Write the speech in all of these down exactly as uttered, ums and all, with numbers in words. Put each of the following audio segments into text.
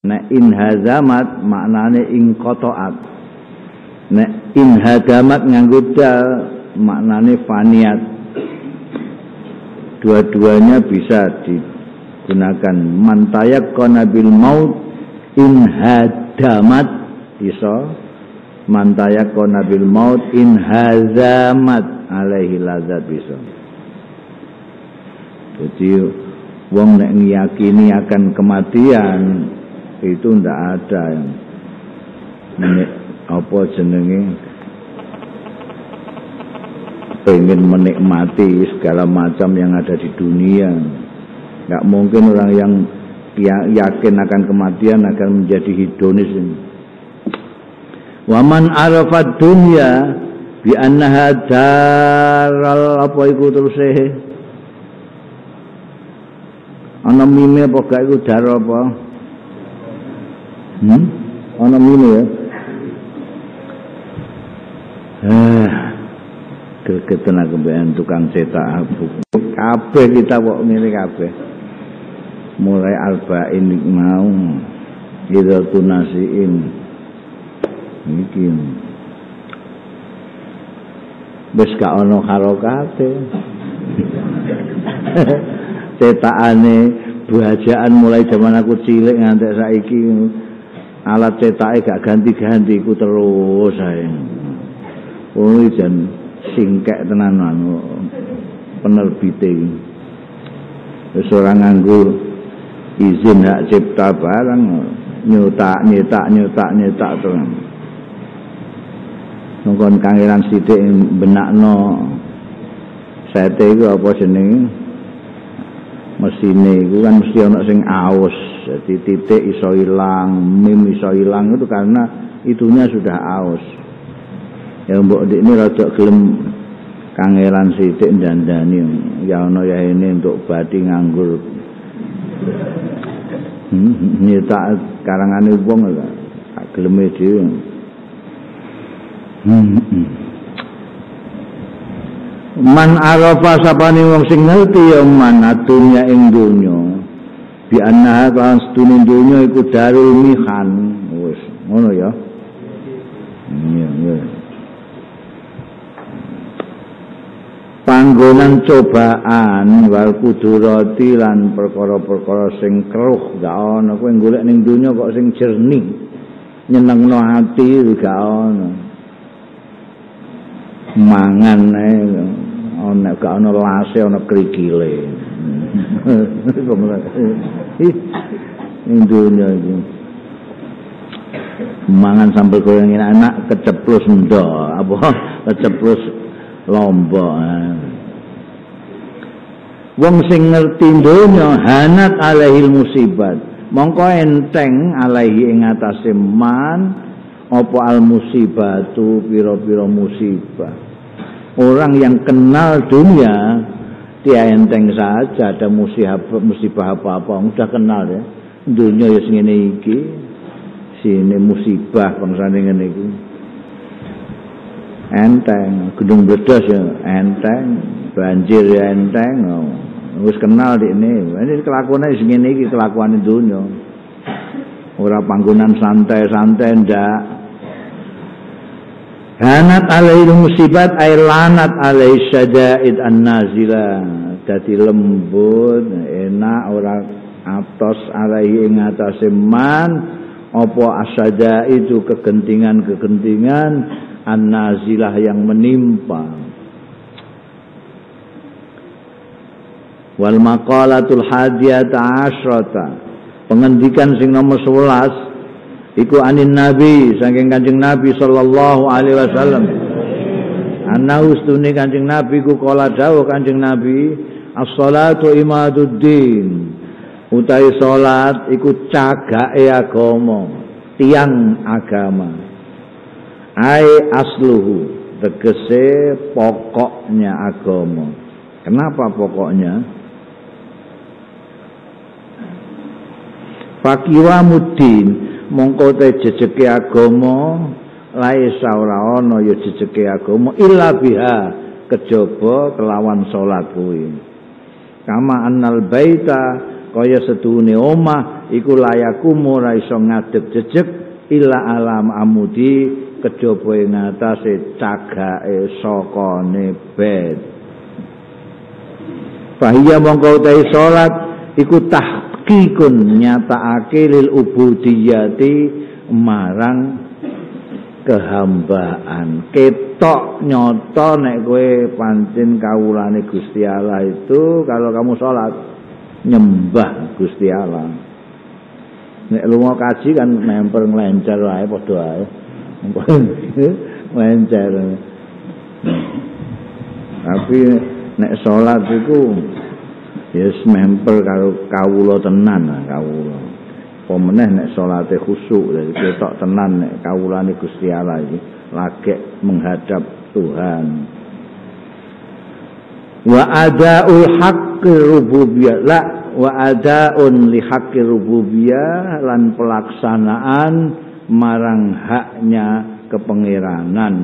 Nek inhazamat maknane ingkotoat. Nek inhadamat nganggo dal maknane faniat. Dua-duanya bisa digunakan. Mantayak konabil maut inhadamat iso. Mantayak konabil maut inhazamat alaihi lazat iso. Jadi wong nek ngiyakini akan kematian itu ndak ada yang menik, apa jenenge pengen menikmati segala macam yang ada di dunia. Nggak mungkin orang yang yakin akan kematian akan menjadi hedonis. Waman arafat dunya bi annaha daral apa iku terus e ana mime apa gak iku dar apa Hmm? Ana mime ya. Ah, gregetan aku ben tukang cetak buku. Kabeh kita kok ngene kabeh. Mulai Arba'in mau Idza tunasiin. Iki. Wis gak ana harokate. Cetakane bajaan mulai zaman aku cilik nganti saiki. Alat cetaknya gak ganti-ganti ku terus saya. Oh jan singkek tenanan penerbitin. Seorang nganggo izin hak cipta barang nyutak nyetak nyetak nyetak terus. Nongkon kangelan sithik benakno sete iku apa jenenge? Mesine iku kan mesti ana sing aus. Jadi titik iso hilang, mim iso hilang itu karena itunya sudah aus. Ya mbok ini rada gelem kangelan sithik dandani ya ana ya ini untuk badi nganggur. Hmm, nyetak karangane wong tak geleme dhewe. Hmm. Man arafa sapane wong sing ngerti ya manatunya ing donya. Bi annaha kan setune dunya iku darul mihan wis ngono ya iya iya panggonan cobaan wal kudurati lan perkara-perkara sing keruh gak ana kowe golek ning dunya kok sing jernih nyenengno ati gak ana mangan ae ana gak ana lase ana krikile Indonya itu mangan sambil goyangin anak keceplus ndo apa keceplus lombok wong sing ngerti donya hanat alaihil musibat mongko enteng alaihi ing atase man apa al musibatu pira-pira musibah orang yang kenal dunia dia enteng saja ada musibah, musibah apa-apa sudah kenal ya dunia ya segini iki sini musibah bangsane ngene iki enteng gedung bledos ya enteng banjir ya enteng wis oh. Kenal dikne ini kelakuane segini iki kelakuane dunia ora panggonan santai-santai ndak hanat alaihi musibat ay lanat alaihi syada'id an-nazila dadi lembut enak ora atos alaihi ing atase man apa asada itu kegentingan-kegentingan an-nazilah yang menimpa wal maqalatul hadiyata asyrata pengendikan sing nomor sebelas iku anin Nabi saking Kanjeng Nabi sallallahu alaihi wasallam anaustune Kanjeng Nabi ku kala dawuh Kanjeng Nabi as-salatu imaduddin utahe salat iku cagake agama tiang agama ai asluhu tegese pokoknya agama kenapa pokoknya faqiwamuddin mongko te jejeke agama laisa ora ana ya jejeke agama illa biha kejaba kelawan salat kuwi kama annal baita kaya setuhune omah iku layakumu ra iso ngadeg jejeg ila alam amudi kejaba ing atase cagake sakane bed. Bahaya mongko utahe salat iku tahqiqun nyatakake lil ubudiyati marang kehambaan. Ketok nyoto nek kowe pancen kawulane Gusti Allah itu kalau kamu salat nyembah Gusti Allah. Nek lu mau kaji kan memper ngelencer wae padha wae. Ngelencer. Tapi nek salat iku yes memper karo kawula tenan, kawula. Apa meneh nek salate khusyuk dadi ketok tenan nek kawulane Gusti Allah iki lagek menghadap Tuhan. Wa adaul haqqi rububiyyah la wa adaun li haqqi rububiyyah lan pelaksanaan marang haknya kepengeranan.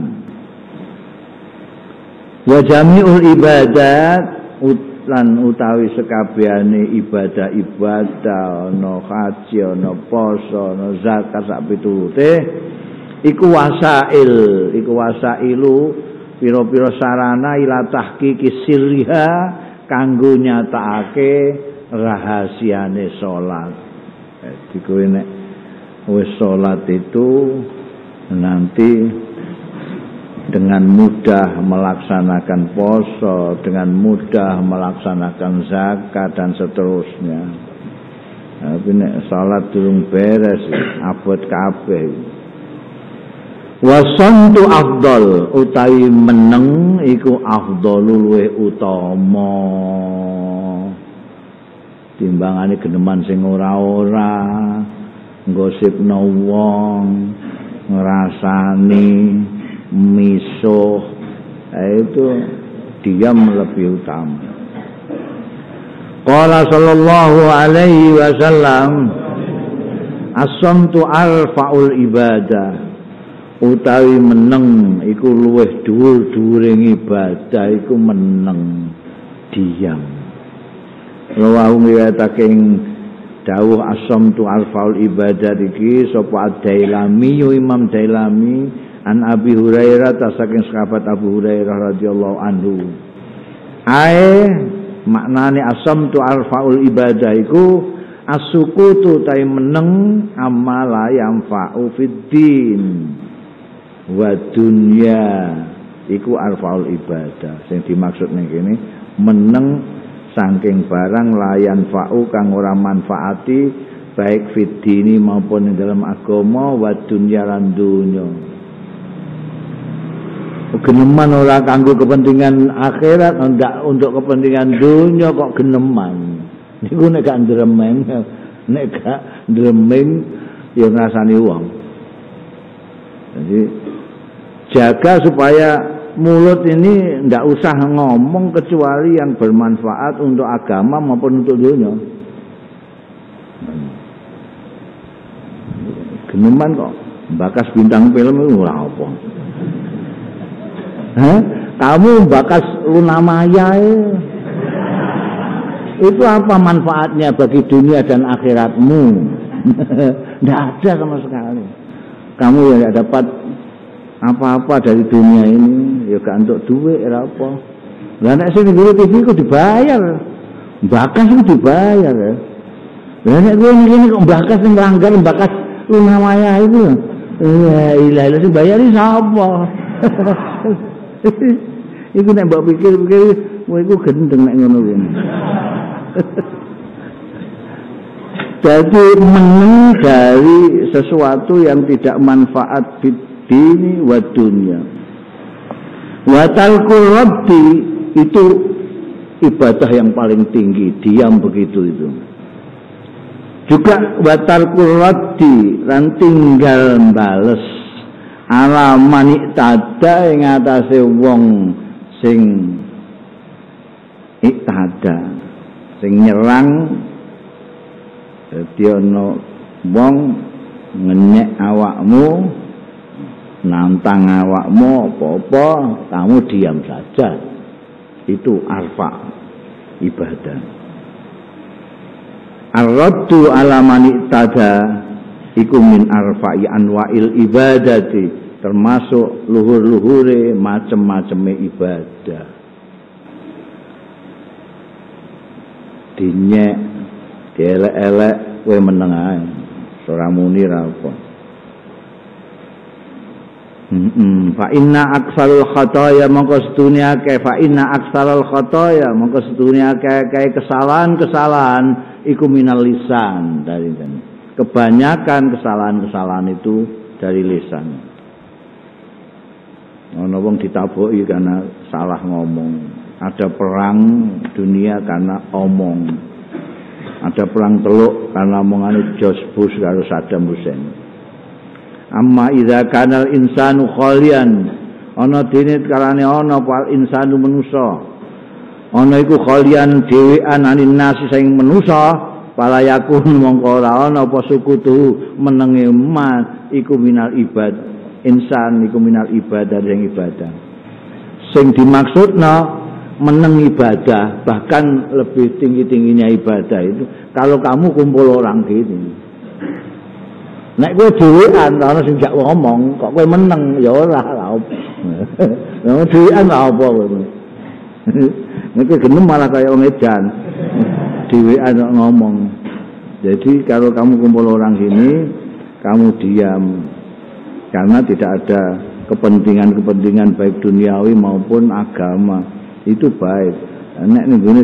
Wa jami'ul ibadat lan utawi sekabehane ibadah-ibadah ana haji ana puasa ana zakat sak pitulute iku wasail iku wasailu piro-piro sarana ila tahqiqi sirriha kanggo nyatakake rahasiane salat. Dadi kowe nek wis salat itu nanti dengan mudah melaksanakan puasa, dengan mudah melaksanakan zakat dan seterusnya. Tapi nek salat durung beres abot kabeh. Wasantu afdal utawi meneng iku afdalul wa utama timbangane geneman sing ora-ora nggosipno wong ngrasani misuh itu diam lebih utama. Qala sallallahu alaihi wasallam as-santu arfaul ibadah utawi meneng iku luwih dhuwur-dhuwuring ibadah iku meneng diam. Rawahu miwataking dawuh as-samtu alfaul ibadah iki sapa ad-Dailami yo Imam Dailami an Abi Hurairah tasaking sahabat Abu Hurairah radhiyallahu anhu. Ae maknane as-samtu alfaul ibadah iku as-sukutu ta meneng amala yang fa'u fiddin wa dunya iku arfaul ibadah. Sing dimaksud ning kene meneng saking barang layan fa'u kang ora manfaati baik fitdini maupun dalam agama wa dunya lan dunya. Geneman ora kanggo kepentingan akhirat ndak untuk kepentingan dunya kok geneman. Niku nek gak ndremeng nek gak ndremeng ya ngrasani wong. Jadi jaga supaya mulut ini tidak usah ngomong kecuali yang bermanfaat untuk agama maupun untuk dunia. Geneman kok bakas bintang film itu lah apa? Hah? Kamu bakas Luna Maya itu apa manfaatnya bagi dunia dan akhiratmu? Tidak ada sama sekali. Kamu yang tidak dapat apa-apa dari dunia ini, ya gak untuk duit, ya apa. Lah nek sing nggone T V ku dibayar. Mbakas ku dibayar ya. Lah nek kowe ngene kok mbakas sing langgar mbakas Luna Maya itu. Ya ilah ilah sing bayari sapa? Iku nek mbok pikir-pikir kowe iku gendeng nek ngono kuwi. Jadi meneng dari sesuatu yang tidak manfaat bidini wa dunya. Wa talqul rabbi itu ibadah yang paling tinggi, diam begitu itu. Juga wa talqul raddi lan tinggal bales ala maniktada ing atase wong sing iktada, sing nyerang. Dadi ana wong ngenyek awakmu, nantang awakmu apa-apa, kamu diam saja. Itu arfa ibadah. Ar-raddu ala man tada iku min arfa'i anwa'il ibadati, termasuk luhur-luhure macem-maceme ibadah. Dinyek, dielek-elek kowe meneng ae. Ora muni ra apa. Heeh, fa inna aktsarul khotaya mongko setune akeh, fa inna aktsarul khotaya mongko setune akeh kesalahan-kesalahan iku minal lisan dari tadi. Kebanyakan kesalahan-kesalahan itu dari lisan. Ono wong ditaboki karena salah ngomong. Ada perang dunia karena omong. Ada perang teluk karena omongane George Bush karo Saddam Hussein. Amma idza kanal insanu khalian, ana dene karane ana pal insanu manusa. Ana iku khalian dhewean anin nasi sing manusa, palayakun mongko ora ana apa sukutu menenge man iku minal ibad. Insan iku minal ibadah yang ibadah. Sing dimaksudna meneng ibadah, bahkan lebih tinggi-tingginya ibadah itu kalau kamu kumpul orang gini. Nek kowe dhewean ana sing jak ngomong kok kowe meneng ya ora lah. Wong dhewean lah apa kowe. Nek genem malah kaya wong edan. Dhewean kok ngomong. Jadi kalau kamu kumpul orang gini, kamu diam karena tidak ada kepentingan-kepentingan baik duniawi maupun agama. Itu baik. Nek nggone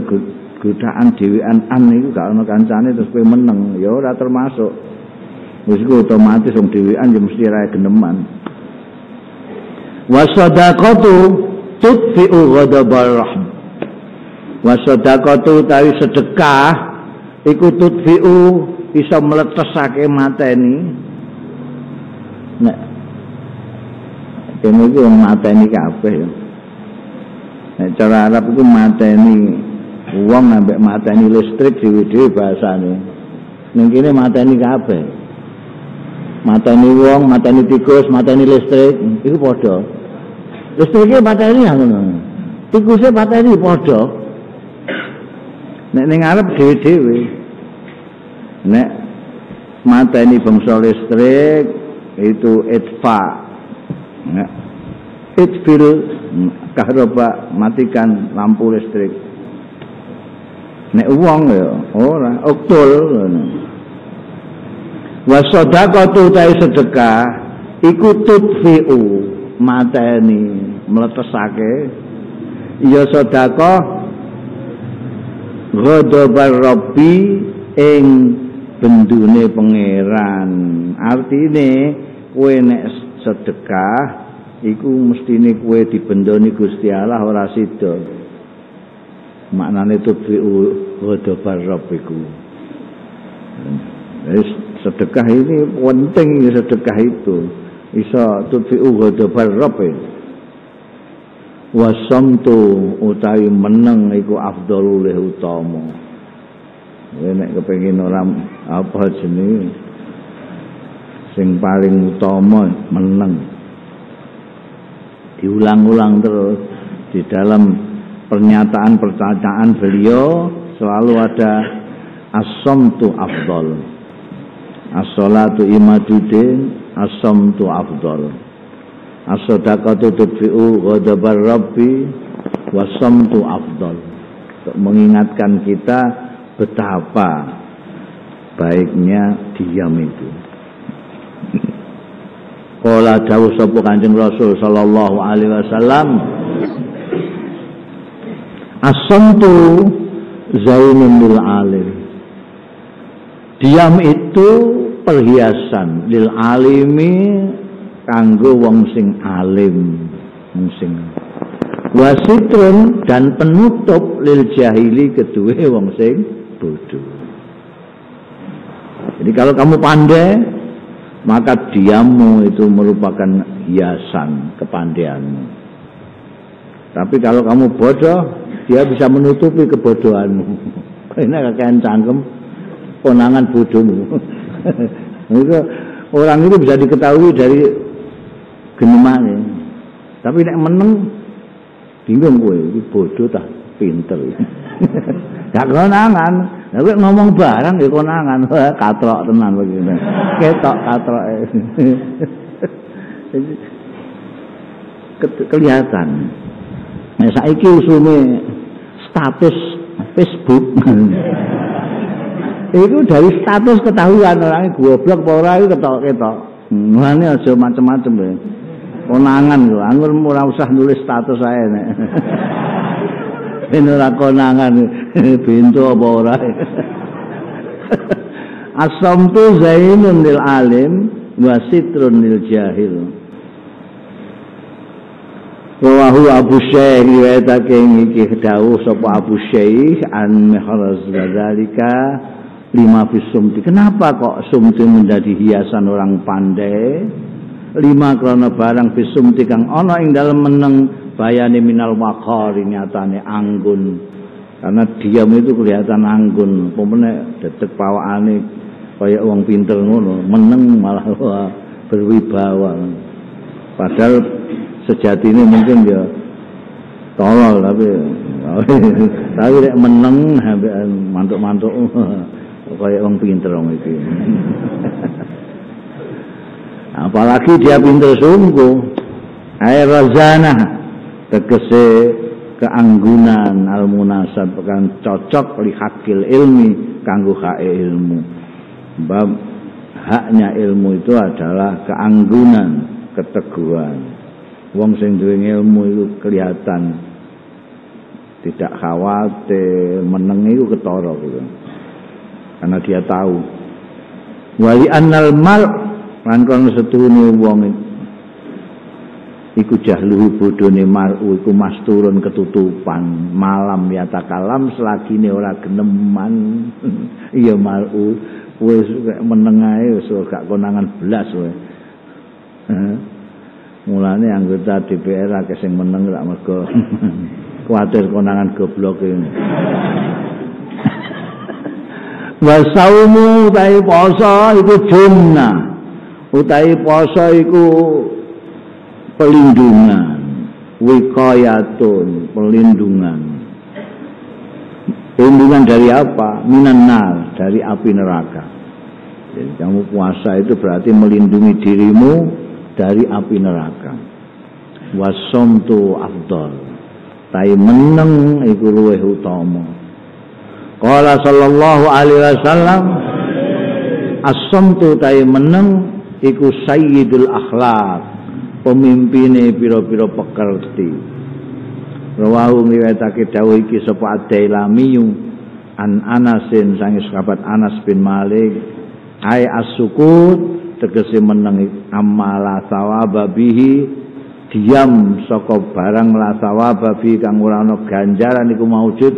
godaan dhewean an niku gak ana kancane terus kowe meneng, ya ora termasuk. Wis iku otomatis wong dhewean ya mesti rae geneman. Wasadaqatu tudfi'u ghadabar rahm. Wasadaqatu tawi sedekah iku tudfi'u bisa mletesake mateni. Nek kene iki wong mateni kabeh ya. Cara Arab itu mateni uang sampai mateni listrik dhewe-dhewe bahasane. Ning kene mateni kabeh. Mateni uang, mateni tikus, mateni listrik, itu padha. Listrike mateni ya ngono. Tikuse mateni padha. Nek ning Arab dhewe-dhewe. Nek mateni bangsa listrik itu itfa. Nek itfil kahroba matikan lampu listrik. Nek uang ya ora oktul ngono. Wasadaqatu ta sedekah iku tudfi'u mateni mletesake ya sedekah ghadabar rabbi ing bendune pangeran. Artine kowe nek sedekah iku mestine kowe dibendoni Gusti Allah ora sida. Maknane tudfi'u ghadabar rabbiku. Wis sedekah ini penting, sedekah itu iso tudfi'u ghadabar rabb. Wasamtu utawi meneng iku afdhalul utama. Nek kepengin ora apa jenenge sing paling utama meneng. Diulang-ulang terus di dalam pernyataan-pernyataan beliau selalu ada as-samtu afdal, as-salatu imaduddin, as-samtu afdal, as-sadaqatu tudfi'u ghadabar rabbi, was-samtu afdal. Untuk mengingatkan kita betapa baiknya diam itu. Kala dawuh sapa Kanjeng Rasul sallallahu alaihi wasallam, as-samtu zainul alim. Diam itu perhiasan lil alimi kanggo wong sing alim, wong sing wasitrun dan penutup lil jahili kedue wong sing bodoh. Jadi kalau kamu pandai, maka diammu itu merupakan hiasan kepandaianmu. Tapi kalau kamu bodoh, dia bisa menutupi kebodohanmu. Ini kakean cangkem konangan bodohmu. Orang itu bisa diketahui dari genemannya. Tapi nek meneng bingung kowe, iki bodoh tah pinter. Gak konangan, Tapi ngomong barang ya konangan, katrok tenan begitu, ketok katrok. Kelihatan. Nah, saiki usume status Facebook. Itu dari status ketahuan orangnya goblok apa ora itu ketok-ketok. Mulane aja macam-macam ya. Konangan lho, anggur ora usah nulis status ae nek. Ben ora konangan bentuk apa ora. As-samtu zainun lil alim wa sitrun lil jahil. Wa huwa Abu Syaikh riwayatake iki dawuh sapa Abu Syaikh an Mihraz dzalika lima fi sumti. Kenapa kok sumti menjadi hiasan orang pandai? Lima karena barang fi sumti kang ana ing dalem meneng bayane minal waqar, nyatane anggun. Karena diam itu kelihatan anggun. Pemene detek pawakane kaya wong pinter ngono, meneng malah berwibawa. Padahal sejatine mungkin ya tolol tapi tapi nek meneng mantuk-mantuk kayak orang pinter orang itu. Apalagi dia pinter sungguh. Air razana tegese keanggunan al-munasab kan cocok li hakil ilmi kanggo hak ilmu. Sebab haknya ilmu itu adalah keanggunan, keteguhan. Wong sing duwe ilmu itu kelihatan tidak khawatir, meneng itu ketara gitu. Karena dia tahu wali annal mal lan kono setuhune wong iku jahluhu bodone mar'u iku masturun ketutupan malam yatakalam selagine ora geneman iya mar'u wis meneng ae wis gak konangan blas kowe mulane anggota D P R akeh sing meneng lak mergo kuwatir konangan goblok iki. Wasaumu utai poso itu jumna, utai poso itu pelindungan, wikoyatun, pelindungan. Pelindungan dari apa? Minan nar, dari api neraka. Jadi kamu puasa itu berarti melindungi dirimu dari api neraka. Wasomtu afdol, tai meneng iku luwih utama. Qala sallallahu alaihi wasallam as-samtu ta'i meneng iku sayyidul akhlak pemimpine pira-pira pekerti. Rawahu riwayatake dawuh iki sapa Ad-Dailami an Anasin sang sahabat Anas bin Malik ai as-sukut tegese meneng amala sawaba bihi diam saka barang la sawaba bi kang ora ana ganjaran iku maujud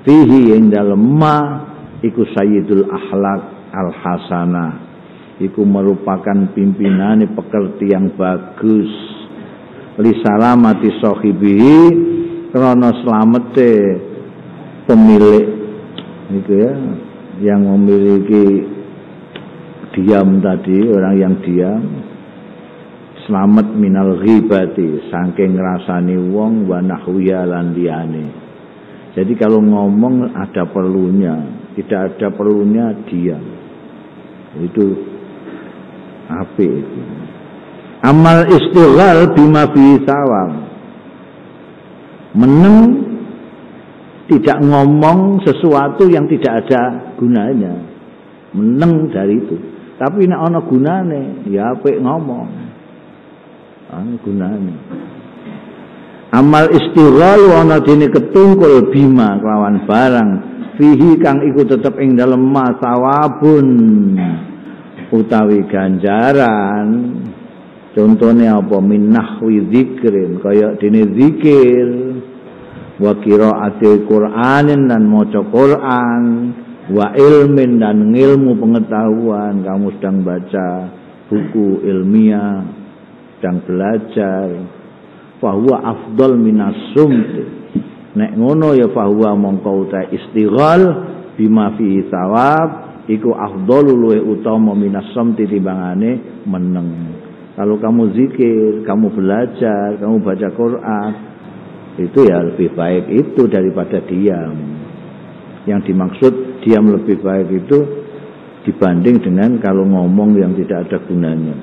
fihi yang dalam ma iku sayyidul akhlak al-hasanah iku merupakan pimpinan pekerti yang bagus li salamati sahibihi krana slamete pemilik itu ya yang memiliki diam tadi orang yang diam selamat minal ghibati saking ngrasani wong wa nahwiya lan liyane. Jadi kalau ngomong ada perlunya, tidak ada perlunya diam. Itu apa itu? Amal istighal bima fi sawam. Meneng tidak ngomong sesuatu yang tidak ada gunanya. Meneng dari itu. Tapi nek ana gunane, ya apik ngomong. Ana gunane. Amal istighal ana dene ketungkul bima kelawan barang fihi kang iku tetep ing dalem ma sawabun utawi ganjaran contone apa minahwi dzikrin kaya dene zikir wa qiraatil qur'anin lan maca Quran wa ilmin dan ilmu pengetahuan kamu sedang baca buku ilmiah sedang belajar fahuwa afdal minas sumti nek ngono ya fahuwa mongko uta istighal bima fi thawab iku afdalu luwe utama minas sumti timbangane meneng. Kalau kamu zikir, kamu belajar, kamu baca Quran itu ya lebih baik itu daripada diam. Yang dimaksud diam lebih baik itu dibanding dengan kalau ngomong yang tidak ada gunanya.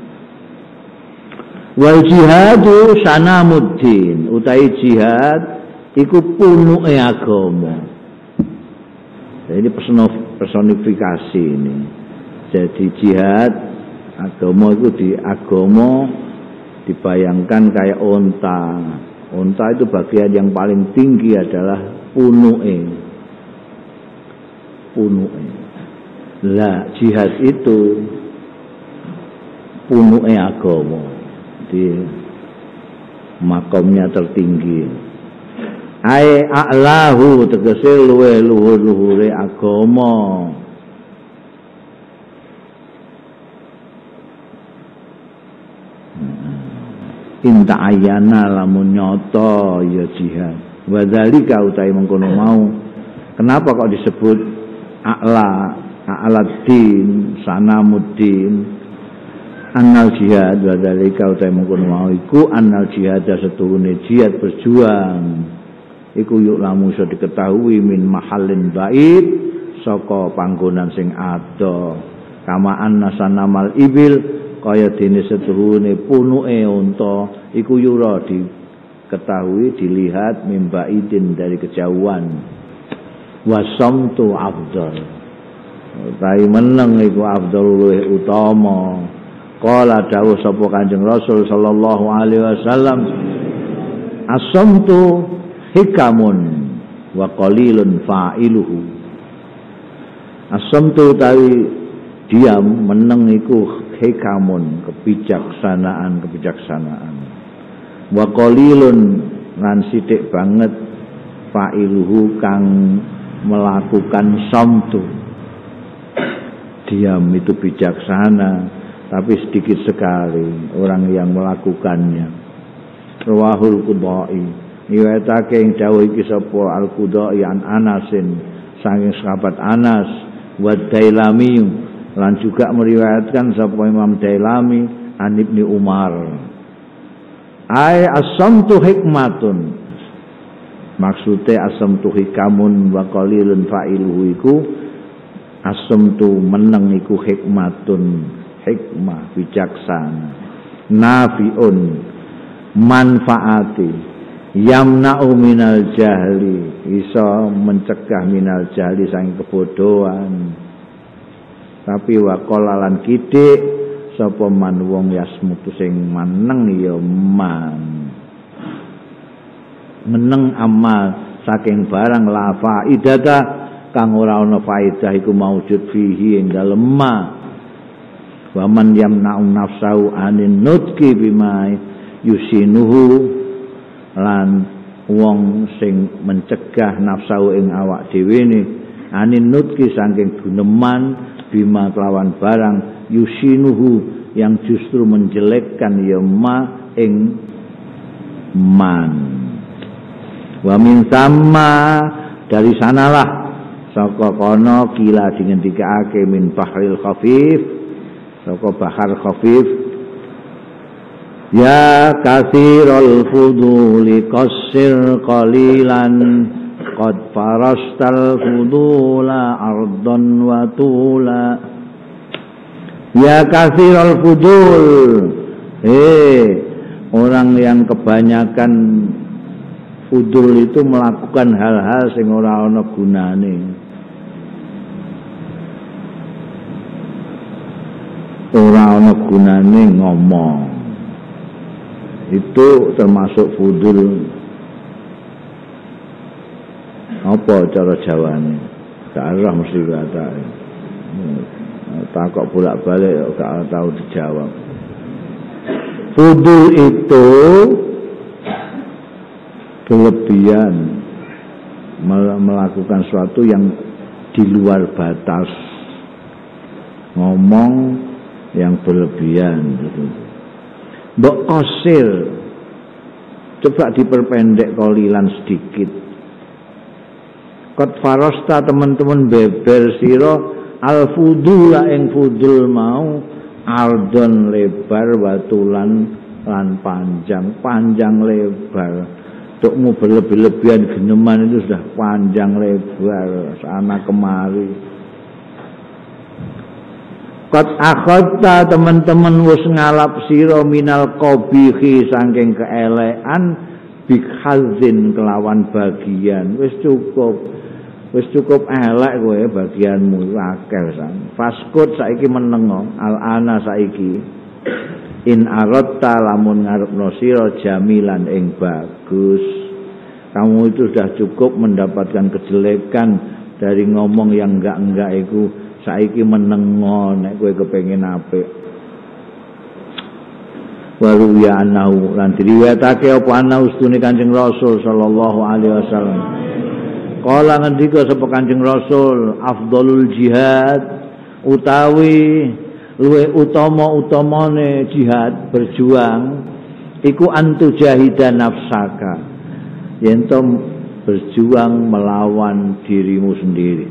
Wal jihadu sanamuddin, utai jihad iku punuke agama. Jadi personifikasi ini. Jadi jihad agama itu di agama dibayangkan kayak onta. Onta itu bagian yang paling tinggi adalah punuke. Punuke. Lah jihad itu punuke agama. Jadi makomnya tertinggi. Ae a'lahu tegese luwe luhur-luhure agama. Inta ayana lamun nyata ya jihad. Wa dzalika utai mengkono mau. Kenapa kok disebut a'la, a'laddin, sanamuddin? Annal jihad wa dzalika utai mengkono mau iku annal jihad setuhune jihad berjuang. Iku yuk lamu iso diketahui min mahalin bait saka panggonan sing ada kamaan nasanamal ibil kaya dene setuhune punuke unta iku yura diketahui dilihat min baitin dari kejauhan wasamtu afdal utawi meneng iku afdalul utama qala dawuh sapa Kanjeng Rasul sallallahu alaihi wasallam asamtu hikamun wa qalilun fa'iluhu. As-samtu utawi diam meneng iku hikamun kebijaksanaan kebijaksanaan wa qalilun lan sithik banget fa'iluhu kang melakukan samtu. Diam itu bijaksana tapi sedikit sekali orang yang melakukannya. Rawahul Qudai. Niwetake ing dawuh iki sapa Al-Qudai an Anasin saking sahabat Anas wa Dailami lan juga meriwayatkan sapa Imam Dailami an Ibni Umar ai as-samtu hikmatun maksude as-samtu hikamun wa qalilun fa'iluhu iku as-samtu meneng iku hikmatun hikmah bijaksana nafiun manfaati yamna'u minal jahli iso mencegah minal jahli saking kebodohan tapi waqalalan kidik sapa man wong yasmutu sing meneng ya man meneng amal saking barang la faidata kang ora ana faedah iku maujud fihi ing dalem ma wa man yamna'u nafsahu anin nutqi bima yusinuhu lan wong sing mencegah nafsu ing awak dhewe ne anin nutqi saking guneman bima kelawan barang yusinuhu yang justru menjelekkan ya ma ing man wa min samma dari sanalah saka kono kila dingendikake min bahril khafif saka bahar khafif ya katsirul fuduli qassir qalilan qad farastal fudula ardan wa tula ya katsirul fudul eh orang yang kebanyakan fudul itu melakukan hal-hal sing ora ana gunane ora ana gunane ngomong itu termasuk fudul. Apa cara jawane? Gak arah mesti katane. Takok bolak-balik gak tahu dijawab. Fudul itu kelebihan melakukan sesuatu yang di luar batas. Ngomong yang berlebihan gitu. Mbok qasir coba diperpendek qalilan sedikit. Qad farasta teman-teman beber sira al-fudula ing fudul mau ardon lebar watulan lan panjang, panjang lebar Tukmu berlebih-lebihan geneman itu sudah panjang lebar sana kemari. Qad akhadta, teman-teman wis ngalap sira minal qabihi saking keelekan, bikhazin kelawan bagian. Wis cukup. Wis cukup elek kowe bagianmu akeh san. Faskut saiki meneng al-ana saiki. In aratta lamun ngarepno sira jamilan ing bagus. Kamu itu sudah cukup mendapatkan kejelekan dari ngomong yang enggak-enggak iku. Saiki menengo nek kowe kepengin apik. Wa ruwiya annahu lan diriwayatake apa ana ustune Kanjeng Rasul sallallahu alaihi wasallam. Kala ngendika sapa Kanjeng Rasul, afdalul jihad utawi luwe utama-utamane jihad berjuang iku antu jahida nafsaka, yen to berjuang melawan dirimu sendiri.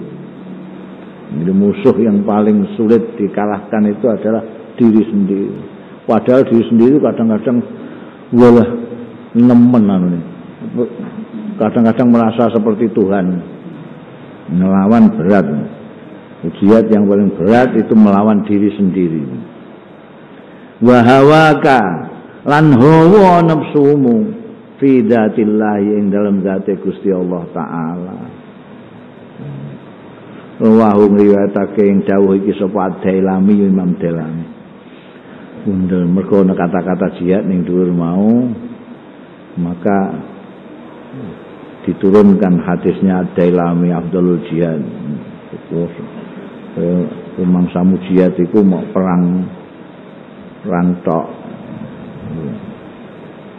Jadi musuh yang paling sulit dikalahkan itu adalah diri sendiri. Padahal diri sendiri kadang-kadang walah nemen anu ni. Kadang-kadang merasa seperti Tuhan. Melawan berat. Jihad yang paling berat itu melawan diri sendiri. Wahawaka lan hawa nafsumu fi dzatillahi ing dalam zate Gusti Allah taala. Wa hum riwayatake ing dawuh iki sapa Ad-Dailami Imam Dailami. Undel mergo kata-kata jihad ning dhuwur mau maka diturunkan hadisnya Ad-Dailami afdalul jihad. Memang samu jihad itu mau perang perang tok,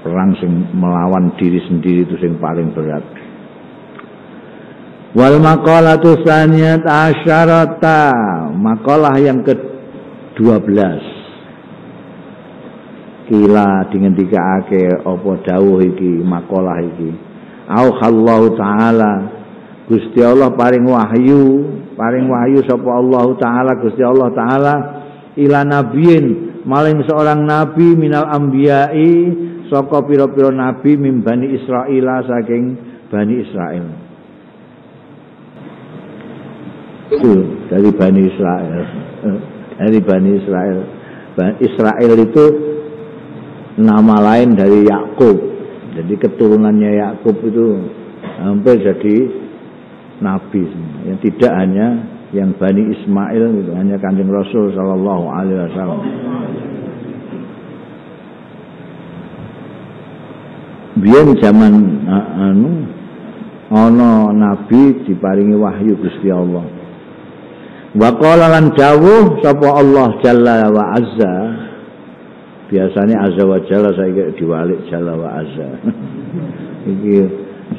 perang sing melawan diri sendiri itu sing paling berat. Wal maqalatu tsaniyat asyarata, makalah yang kedua belas. Kila dingendikake apa dawuh iki makalah iki. Auhallahu taala, Gusti Allah paring wahyu, paring wahyu sapa Allah taala Gusti Allah taala ila nabiyin maling seorang nabi minal anbiya'i saka pira-pira nabi min Bani Israila saking Bani Israil. Itu dari Bani Israil. Dari Bani Israil. Israil itu nama lain dari Yakub. Jadi keturunannya Yakub itu hampir jadi nabi, yang tidak hanya yang Bani Ismail gitu, hanya Kanjeng Rasul sallallahu alaihi wasallam. Biyen zaman anu ana nabi diparingi wahyu Gusti Allah. Wa qala lan dawuh sapa Allah jalla wa azza. Biasane azza wa jalla saiki diwalik jalla wa azza. Iki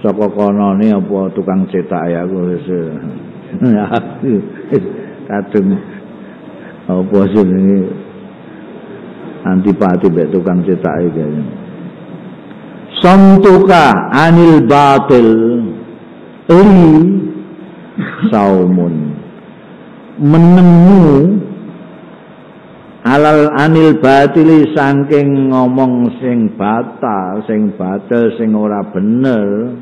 soko kono ni apa tukang cetak ya aku wis kadung apa jenenge antipati mbek tukang cetak iki. Santuka anil batil eri saumun menemu alal anil batili saking ngomong sing batal, sing batal, sing ora bener.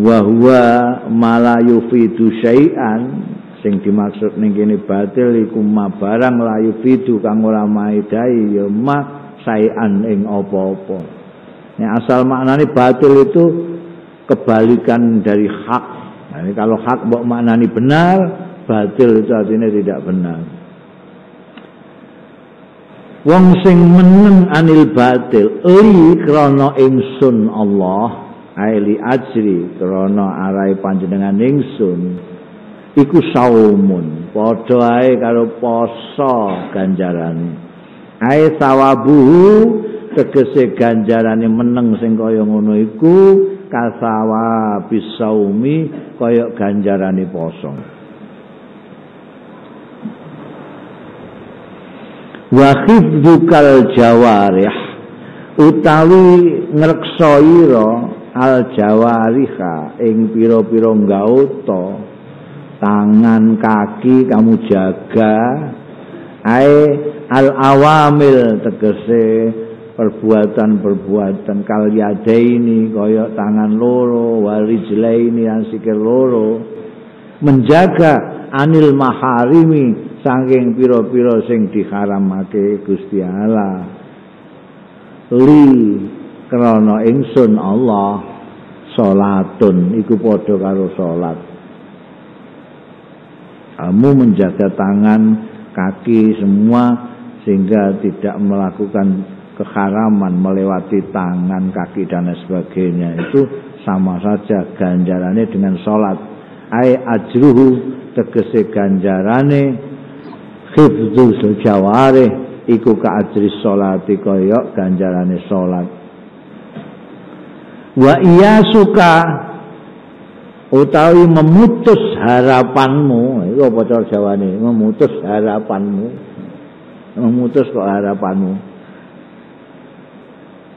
Wa huwa mala yufidu syai'an, sing dimaksud ning kene batil iku ma barang la yufidu kang ora maidai ya ma syai'an ing apa-apa. Nek asal maknane batil itu kebalikan dari hak. Nah, kalau hak mbok maknani benar, batil itu artinya tidak benar. Wong sing meneng anil batil li krana ingsun Allah aili ajri krana arai panjenengan ingsun iku saumun padha ae karo poso ganjarane ae sawabuhu tegese ganjarane meneng sing kaya ngono iku kasawa bisaumi kaya ganjarane poso. Wa khifdzukal jawarih utawi ngreksoira al jawariha ing pira-pira gauta tangan kaki kamu jaga ae al awamil tegese perbuatan-perbuatan kalyadaini koyok tangan loro, warijlaini sikil loro, menjaga anil maharimi saking piro-piro sing diharamake Gusti Allah li krana ingsun Allah salatun iku padha karo salat. Kamu menjaga tangan, kaki semua sehingga tidak melakukan keharaman melewati tangan, kaki dan sebagainya, itu sama saja ganjarannya dengan salat. Ai ajruhu tegese ganjarane hifdzul jawarih iku ka ajri sholati kaya ganjarane sholat. Wa iya suka utawi memutus harapanmu, iku apa cara jawane memutus harapanmu, memutus kok harapanmu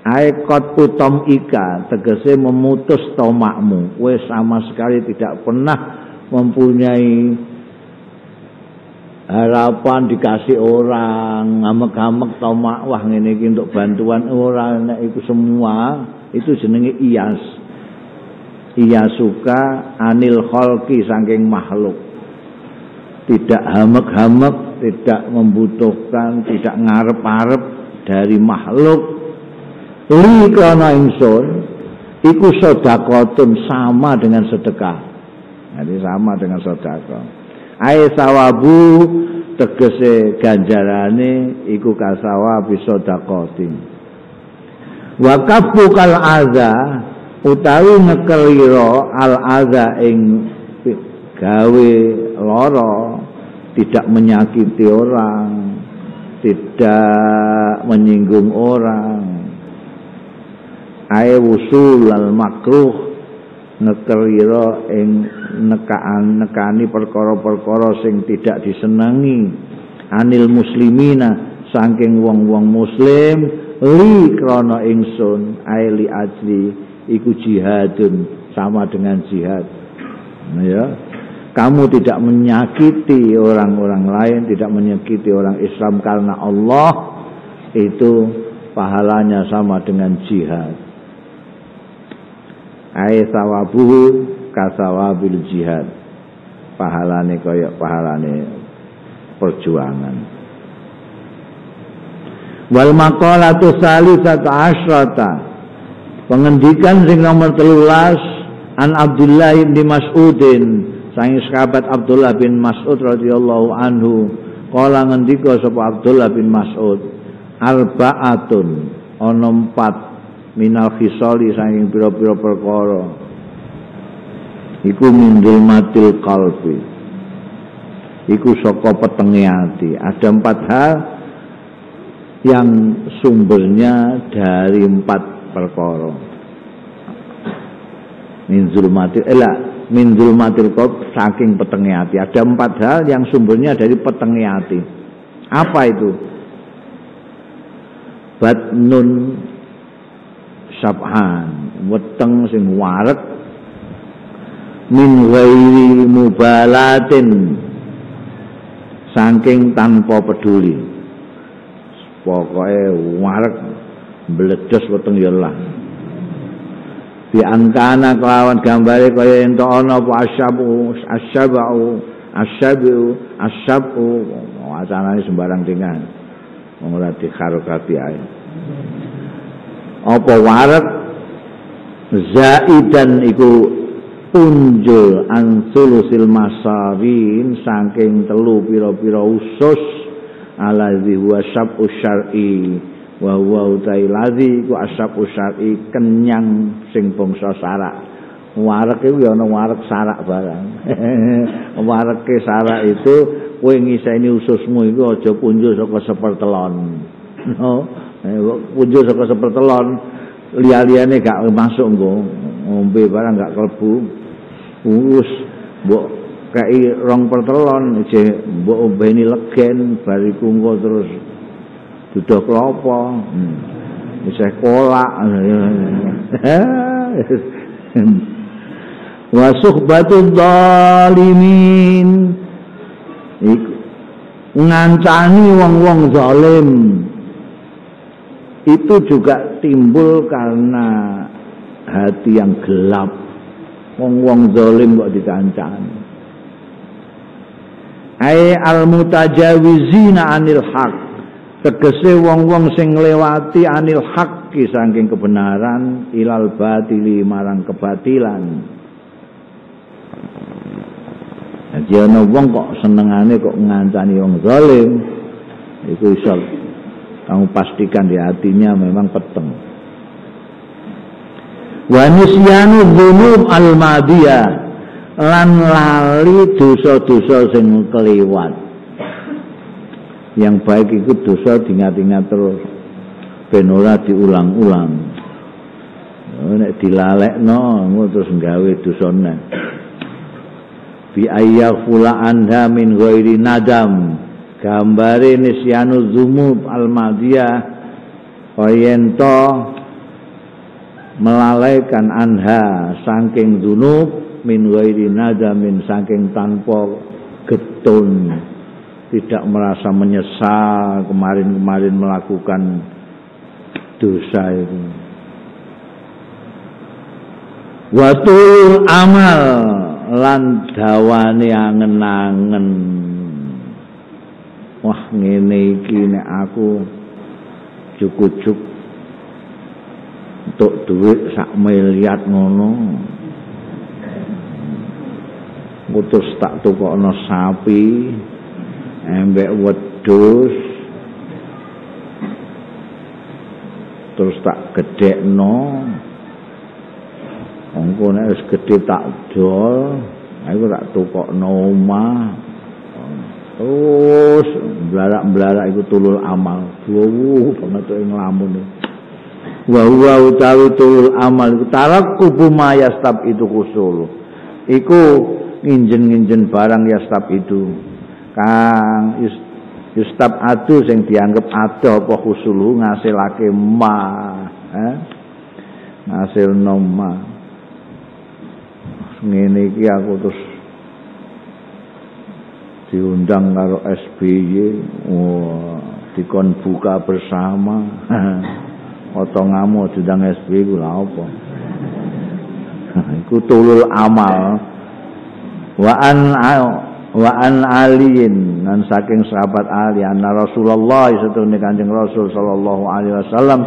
aikot utom ika tegese memutus tomakmu, wes sama sekali tidak pernah mempunyai harapan dikasih orang, ngamek-ngamek tomak, wah ngene iki untuk bantuan orang, nek itu semua itu jenenge iyas. Iyas suka anil kholqi saking makhluk. Tidak hamek-hamek, tidak membutuhkan, tidak ngarep-arep dari makhluk. Li kana ingsun iku sedekahun sama dengan sedekah. Jadi sama dengan sedekah. Ae sawabu tegese ganjarane iku kasawabi sedaqatin. Wa kafukal adza utawi ngekeliro al adza ing gawe lara, tidak menyakiti orang, tidak menyinggung orang. Ae wusul al makruh nekerira ing nekaan nekani perkara-perkara sing tidak disenangi anil muslimina saking wong-wong muslim li krana ingsun aili ajli iku jihadun sama dengan jihad. Nah, ya kamu tidak menyakiti orang-orang lain, tidak menyakiti orang Islam karena Allah, itu pahalanya sama dengan jihad. Ai sawabuhu kasawabil jihad, pahalane kaya pahalane perjuangan. Wal maqalatu salisata asyrata pengendikan sing nomor telulas an Abdullah bin Mas'udin sang sahabat Abdullah bin Mas'ud radhiyallahu anhu kala ngendika sapa Abdullah bin Mas'ud arbaatun ana empat minal khisali saking pira-pira perkara iku mindil matil qalbi iku saka petenge ati. Ada empat hal yang sumbernya dari empat perkara. Mindil matil elak mindil matil qalbi saking petenge ati. Ada empat hal yang sumbernya dari petenge ati. Apa itu? Batnun sabhan weteng sing wareg min ghairi mubalatin saking tanpa peduli, pokoke wareg mbledes weteng ya lah diangkana kelawan gambare kaya ento ana apa asyabu asyabau asyabu asyabu acarane sembarang dengan ora dikarokati ae apa warat zaidan iku punjul ansulusil masarin saking telu pira-pira usus alazi huwa syab'u syar'i wa huwa utailazi iku asyabu syar'i kenyang sing bangsa sarak. Warek iku ya ana warek sarak barang. Wareke sarak itu kowe ngiseni ususmu iku aja punjul saka sepertelon. No. Punjul saka sepertelon liya-liyane gak masuk nggo ngombe barang gak kelebu urus mbok kei rong pertelon je mbok ombeni legen bariku engko terus duduh klopo isih kolak wa suhbatul zalimin ngancani wong-wong zalim itu juga timbul karena hati yang gelap. Wong-wong zalim kok dikancani. Ai al-mutajawizina anil haq, tegese wong-wong sing nglewati anil haqqi saking kebenaran ilal batili marang kebatilan. Jadi ana wong kok senengane kok ngancani wong zalim, iku iso kamu pastikan di hatinya memang peteng. Wa nisyanu dzunub al-madiyah, lan lali dosa-dosa sing kelewat. Yang baik itu dosa diingat-ingat terus, ben ora diulang-ulang. Nek dilalekno terus nggawe dosane. Bi ayyafula anha min ghairi nadam, gambare nisyanu dzunub al-madiyah oyento melalaikan anha saking dzunub min ghairi nadamin, saking tanpa getun, tidak merasa menyesal kemarin-kemarin melakukan dosa itu. Watul amal, lan dawane angen-angen, wah ngene iki nek aku cukup-cukup untuk duit sak miliar ngono, putus tak tukokno sapi, embek wedhus, terus tak gedhekno. Engko nek wis gedhe tak dol, aku tak tukokno omah. Terus blarak-blarak iku tulul amal. Wow, banget nglamun. Wa huwa utawi tulul amal iku tarakkubu ma yastab itu kusul. Iku nginjen-nginjen barang yastab itu kang yastab adu yang dianggap ada apa khusulu ngasilake ma eh? ngasil noma ngene iki aku terus diundang karo S B Y, oh, dikon buka bersama otongamu diundang S B Y ku lha apa iku tulul amal. Wa an wa an aliin, nan saking sahabat Ali, anna Rasulullah satune Kanjeng Rasul sallallahu alaihi wasallam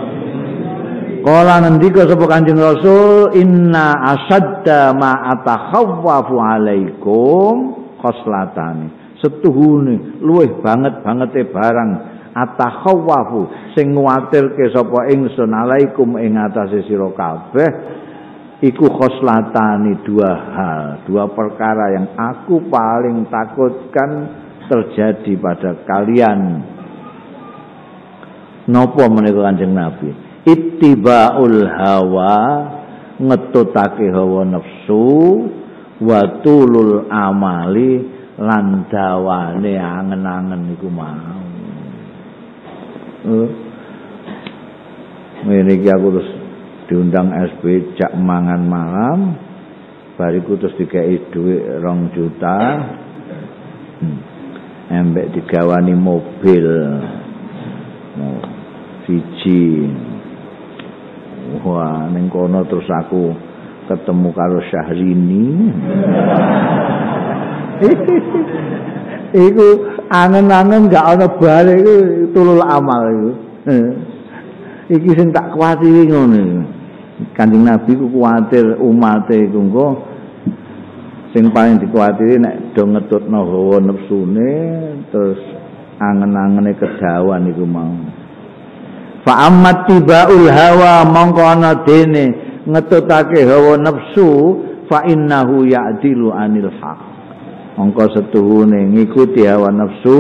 kala ngendika sapa Kanjeng Rasul, inna asadda ma atakhawwafu alaikum khoslatani, setuhune luweh banget-bangete barang atakhawwafu sing nguwatirke sapa ingsun alaikum ing atase sira kabeh iku khoslatani, dua hal, dua perkara yang aku paling takutkan terjadi pada kalian. Nopo menika Kanjeng Nabi? Ittiba'ul hawa, ngetutake hawa nafsu, wa tulul amali, lan dawane angen-angen iku mau. Eh. Meniki aku terus diundang S B cak mangan malam, bariku terus dikei duit rong juta, embek digawani mobil, siji, wah neng kono terus aku ketemu karo Syahrini, iku angen-angen gak ana balik, itu tulul amal itu, iki sing tak kuwatiri ngono. Kanjeng Nabi ku kuwatir umate iku engko sing paling dikuwatiri nek do ngetutno hawa nepsune terus angen-angene kedawan iku mau. Fa ammat tibaul hawa, mongko ana dene ngetutake hawa nepsu, fa innahu ya'dilu anil haq, mongko setuhune ngikuti hawa nepsu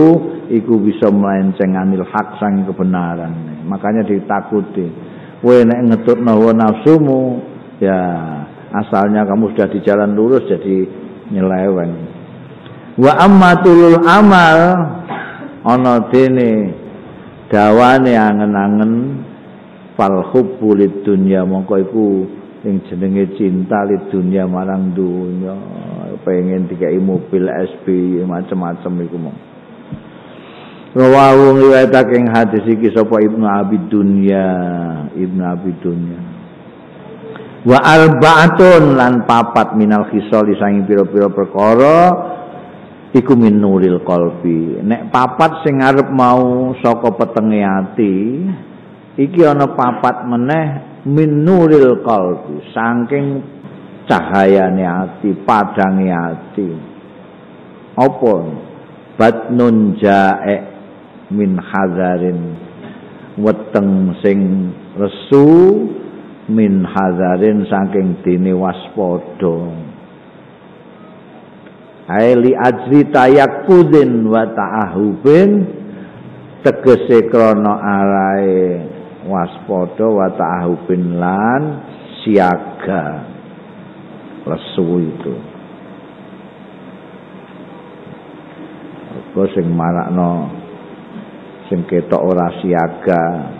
iku bisa melenceng anil haq sang kebenaran. Makanya ditakuti. Kowe nek ngetutno hawa nafsumu, ya asalnya kamu sudah di jalan lurus jadi nyeleweng. Wa ammatulul amal, ana dene dawane angen-angen fal hubbul dunya, mongko iku sing jenenge cinta li dunya marang dunya, pengen dikai mobil S B macam-macam iku mong. Rawahu riwayataken hadis iki sapa Ibnu Abid Dunya, Ibnu Abid Dunya. Wa arba'atun lan papat minal khisal sangi pira-pira perkara iku min nuril qalbi. Nek papat sing arep mau saka petenge ati, iki ana papat meneh min nuril qalbi, saking cahayane ati, padange ati. Apa? Batnun jae min hazarin, weteng sing resu min hazarin saking dene waspada. Ai li ajri tayakkudin wa ta'ahubin, tegese krana arae waspada wa ta'ahubin lan siaga resu itu. Kau sing marakno, sing ketok ora siaga,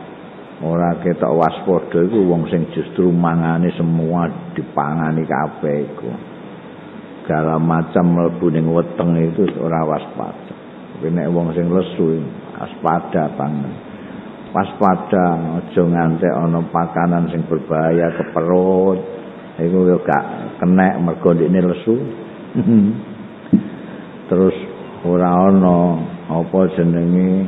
ora ketok waspada itu wong sing justru mangani semua dipangani kabeh iku. Segala macam mlebu ning weteng itu ora waspada. Tapi nek wong sing lesu waspada pangan. Waspada aja nganti ana pakanan sing berbahaya ke perut. Iku yo gak kenek mergo ndekne lesu. Terus ora ana apa jenenge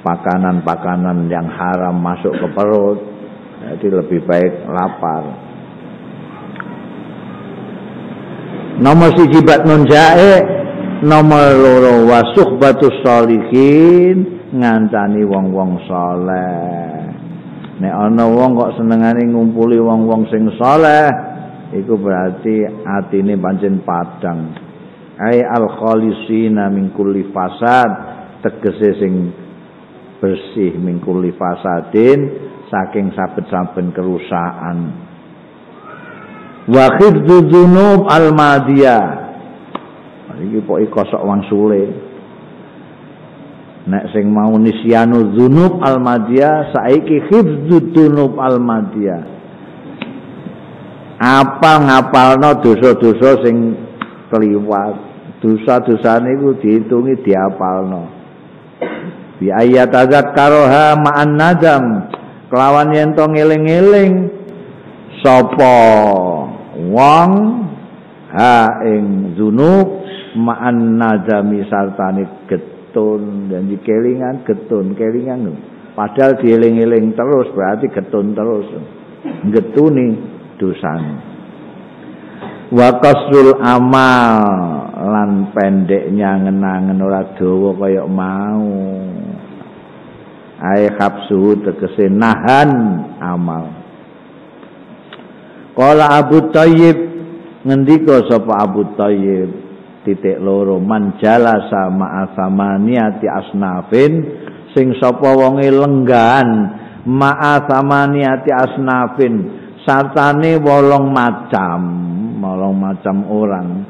pakanan-pakanan yang haram masuk ke perut, jadi lebih baik lapar. Nomor siji batnun jae, nomor loro wasuhbatus sholihin, ngancani wong-wong saleh. Nek ana wong kok senengane ngumpuli wong-wong sing saleh, iku berarti atine pancen padhang. Ai al-khalisina min kulli fasad, tegese sing bersih min kulli fasadin saking saben-saben kerusakan. Wa khidzu dzunub al-madiyah, iki pokoke kosok wangsule. Nek sing mau nisyanu dzunub al-madiyah saiki khidzu dzunub al-madiyah, apa ngapalno dosa-dosa sing keliwat. Dosa-dosa niku diitungi diapalno. Bi ayat tazakkaroha ma'an nadam, kelawan yen to ngeling-eling sapa wong ha ing dzunub ma'an nadami sartane getun. Dan dikelingan getun, kelingan. Padahal dieling-eling terus berarti getun terus. Getuni dosane. Wa qasrul amal, lan pendeknya ngenangen ora dawa kaya mau. Ai habsuhu tegese nahan amal. Qala Abu Thayyib, ngendika sapa Abu Thayyib titik loro manjala sama asamaniati asnafin, sing sapa wonge lenggan ma'a samaniati asnafin sartane wolong macam. Molong macam orang,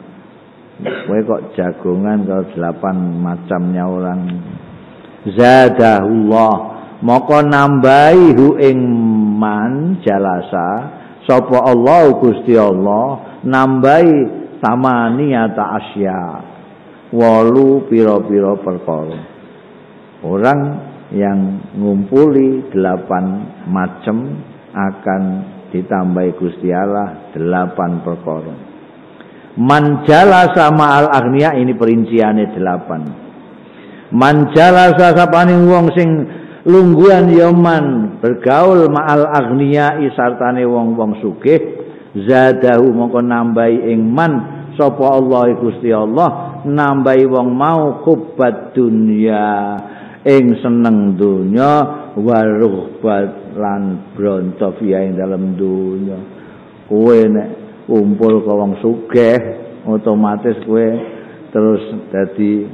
kowe kok jagongan kalau delapan macamnya orang. Zadahullah, moko nambahi hu ing man jalasa sapa Allah Gusti Allah nambahi samaniyata asya, walu pira-pira perkara. Orang yang ngumpuli delapan macam akan ditambahi Gusti Allah delapan perkara. Manjala sama al-aghnia, ini perinciannya delapan. Manjala sapane wong sing lungguhan yaman bergaul ma'al aghnia isartane wong-wong sugih, zadahu mongko nambahi ing man sapa Allah Gusti Allah nambahi wong mau kubat dunya ing seneng dunya waruhbat lan brontof ya ing dalam dunya. Kowe nek kumpul karo wong sugih otomatis kowe terus dadi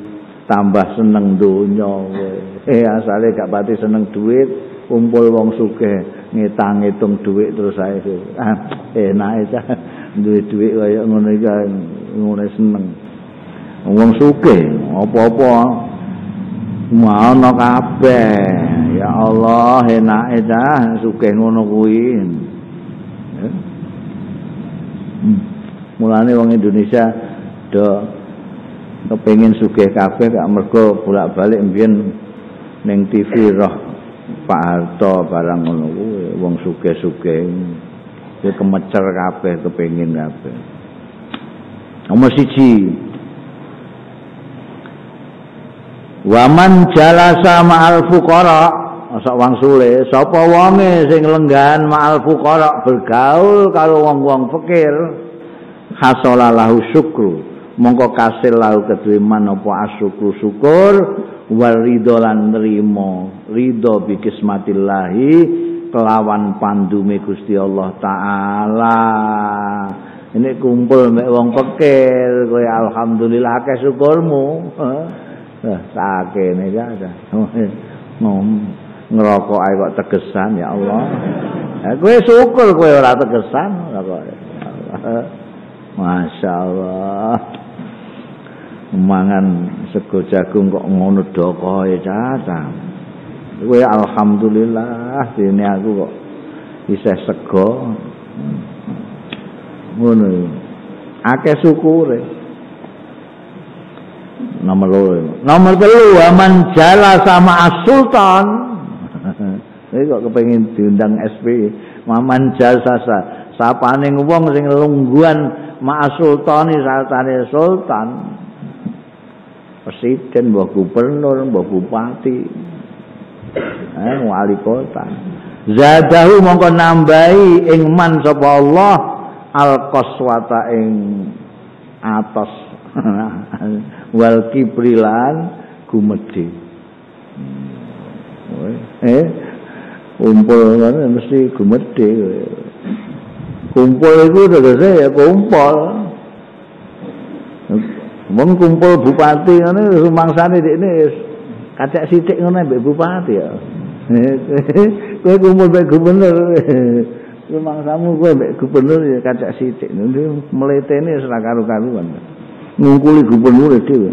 tambah seneng dunya kowe. Eh asale gak pati seneng duit, kumpul wong sugih ngetang-ngitung duit terus ae. Ah, enake ta duwe-duwe kaya ngono iki ngono seneng. Wong sugih apa-apa mau ana kabeh. Ya Allah, enake dah sugih ngono kuwi. Mulane wong Indonesia do kepengin sugih kabeh gak mergo bolak-balik mbiyen Neng T V roh Pak Harto barang ngono kuwi wong sugih-sugih kuwi kemecer kabeh kepengin kabeh. Nomor siji. Waman jalasa ma'al fuqara, sok wangsule sapa wonge sing lenggan ma'al fuqara bergaul karo wong-wong fakir, hasala lahu syukru, mongko kasil lahu kedue manapa asyukru syukur waridho lan nrimo ridho bi kismatillahi kelawan pandume Gusti Allah taala. Ini kumpul mek wong fakir kowe alhamdulillah akeh syukurmu. Heh sakene ya ada ngom ngerokok ae kok tegesan ya Allah. Eh kowe syukur kowe ora tegesan kok. Masyaallah. Mangan sego jagung kok ngono dokoe cacah. Kowe alhamdulillah dene aku kok isih sego. Ngono. Akeh syukure. Nomor loro. Nomor telu aman jala sama as-sultan. Saya kok kepengin diundang S P I. Maman jalsasa. Sapane wong sing lungguhan ma'as sultani sartane sultan. Presiden, mbah gubernur, mbah bupati. Eh, wali kota. Zadahu mongko nambahi ing man sapa Allah al-qaswata ing atas wal kibrilan gumedhe. Eh, kumpul mana mesti gumedhe. Kumpul itu terus ya kumpul. Wong kumpul bupati ngene rumangsane dekne kacek sithik ngene mbek bupati ya. Kowe kumpul mbek gubernur. Rumangsamu kowe mbek gubernur ya kacek sithik. Mletene wis ra karo-karuan. Ngungkuli gubernur dhewe.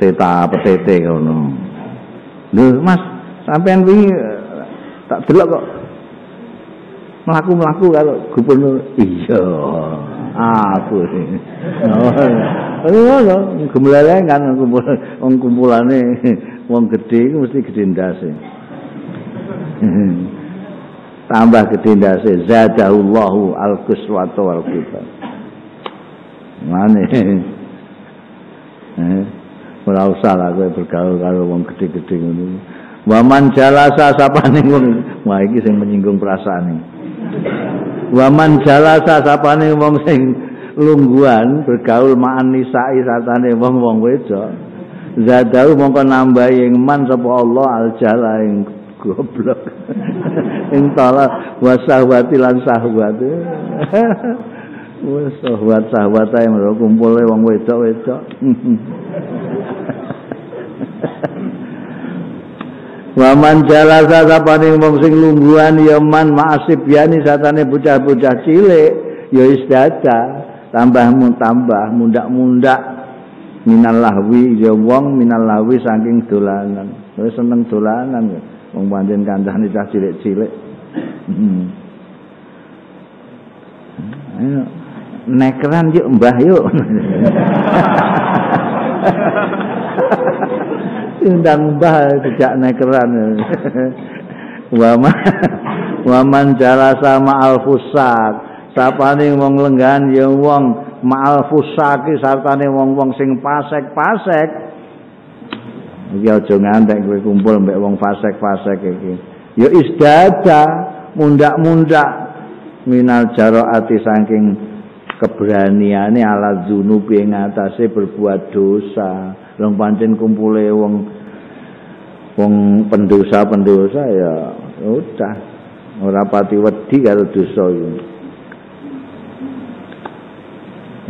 Teta petete ngono. Lho Mas, sampean wingi tak delok kok mlaku-mlaku karo gubernur. Iya, aku sih. Ngono, gemleleng kan kumpulan wong kumpulane wong gedhe iku mesti gedhe ndase. Tambah gedhe ndase zadallahu al-quswata wal qibal. Mane eh ora usah lah kowe bergaul karo wong gedhe-gedhe ngono. Waman jalasa sapane wong, wah iki sing menyinggung perasaane. Waman jalasa sapane wong sing lungguhan bergaul ma'an nisa'i satane wong-wong wedok. Zadau mongko nambahi ing man sapa Allah al-jala ing goblok. Ing tala wasahwati lan sahwat. Wes sahwat-sahwat ae mergo kumpule wong wedok-wedok. Waman jalasa sapane wong sing lungguhan ya man ma'asibyani satane bocah-bocah cilik ya isdada tambah tambah mundak-mundak minal lahwi ya wong minal lahwi saking dolanan. Wis seneng dolanan wong pancen kandhane cah cilik-cilik. Ayo nekran yuk mbah yuk. Undang mbah sejak nekeran. Waman waman jalasa ma'al fusak. Sapane wong lenggan ya wong ma'al fusaki sartane wong-wong sing pasek-pasek. Iki aja ngantek kowe kumpul mbek wong fasek-fasek iki. Ya isdada mundak-mundak minal jaraati saking keberaniane ala dzunubi ngatasé berbuat dosa. Wong pancen kumpule wong wong pendosa-pendosa ya udah ora pati wedi karo dosa iku.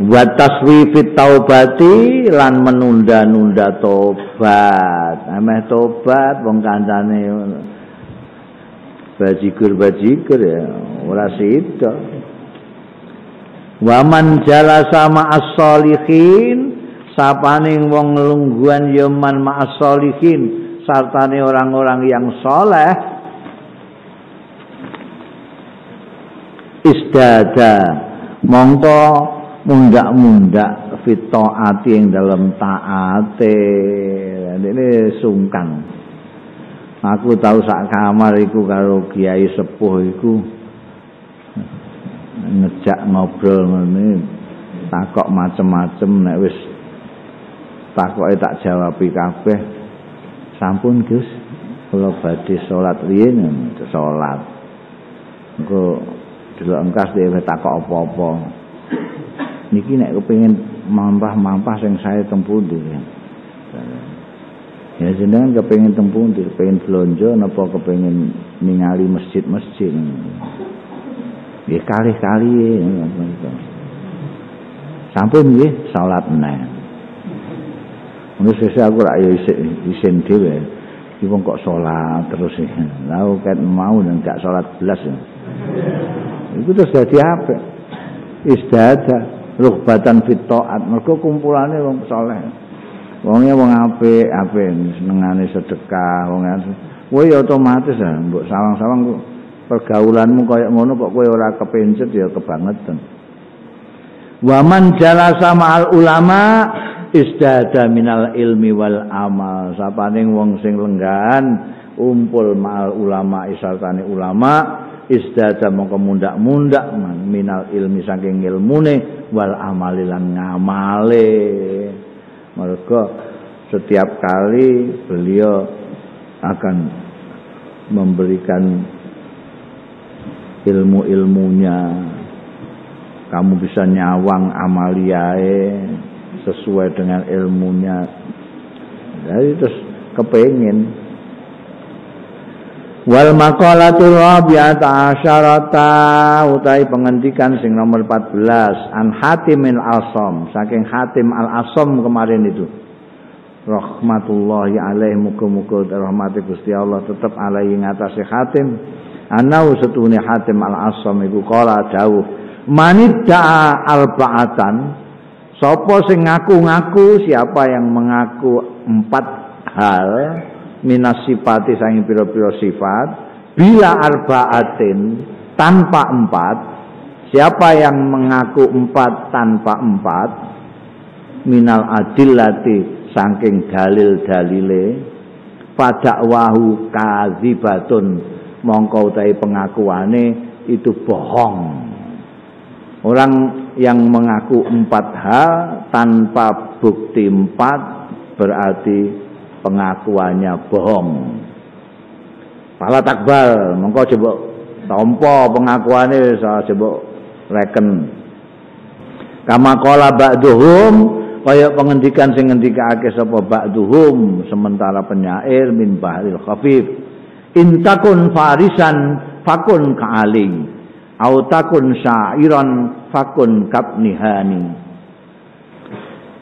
Wa taswifit taubati lan menunda-nunda tobat. Ameh tobat wong kancane bajigur-bajigur ya ora sida. Wa man jalasa ma'as sholihin sapaning wong lungguhan ya man ma'as sholihin sartane orang-orang yang soleh isdada mongko mundak-mundak fito ati yang dalam taate. Ini sungkan. Aku tahu sak kamar iku karo kiai sepuh iku ngejak ngobrol ngene takok macem-macem nek wis takoke tak jawabi kabeh. Sampun Gus, kula badhe salat riyen salat. Engko delok engkas dhewe takok apa-apa. Niki nek kepengin mampah-mampah sing sae teng pundi. Ya jenengan kepengin teng pundi, kepengin blonjo napa kepengin ningali masjid-masjid. Ya kalih-kalih. Sampun nggih salat meneh. Mun sesuk aku rak ya isik isin dhewe. Iki wong kok salat terus. Lah ket mau nang gak salat blas. Iku terus dadi apik. Istiadah ruhbatan fit taat. Mergo kumpulane wong saleh. Wongnya wong apik, apik senengane sedekah, wong kowe ya otomatis ah, mbok sawang-sawang pergaulanmu kaya ngono kok kowe ora kepencet ya kebangetan. Wa man jalasa ma'al ulama istada minal ilmi wal amal. Sapaning wong sing lenggahan umpul ma'al ulama isartane ulama istada mongko mundak-mundak minal ilmi saking ilmune wal amali lan ngamale. Mereka setiap kali beliau akan memberikan ilmu-ilmunya. Kamu bisa nyawang amaliae sesuai dengan ilmunya. Jadi terus kepengin. Wal maqalatul rabi'ata asyarata utai penghentikan sing nomor empat belas an Hatimil Asom saking Hatim Al Asom kemarin itu rahmatullahi alaihi muga-muga rahmati Gusti Allah tetep alaihi ngatasi Hatim anau setune Hatim Al Asom iku kala dawuh manidda'a arba'atan sapa sing ngaku-ngaku siapa yang mengaku empat hal minas sifati saking pira-pira sifat bila arba'atin tanpa empat siapa yang mengaku empat tanpa empat minal adillati saking dalil-dalile pada wahu kadzibatun mongko utahe pengakuane itu bohong. Orang yang mengaku empat hal tanpa bukti empat berarti pengakuannya bohong. Pala takbal, mongko coba tompo pengakuannya saya coba reken. Kama qala ba'duhum, kaya pengendikan sing ngendikake sapa ba'duhum sementara penyair min bahril khafif. In takun farisan fakun ka'aling, au takun sya'iran fakun kabnihani.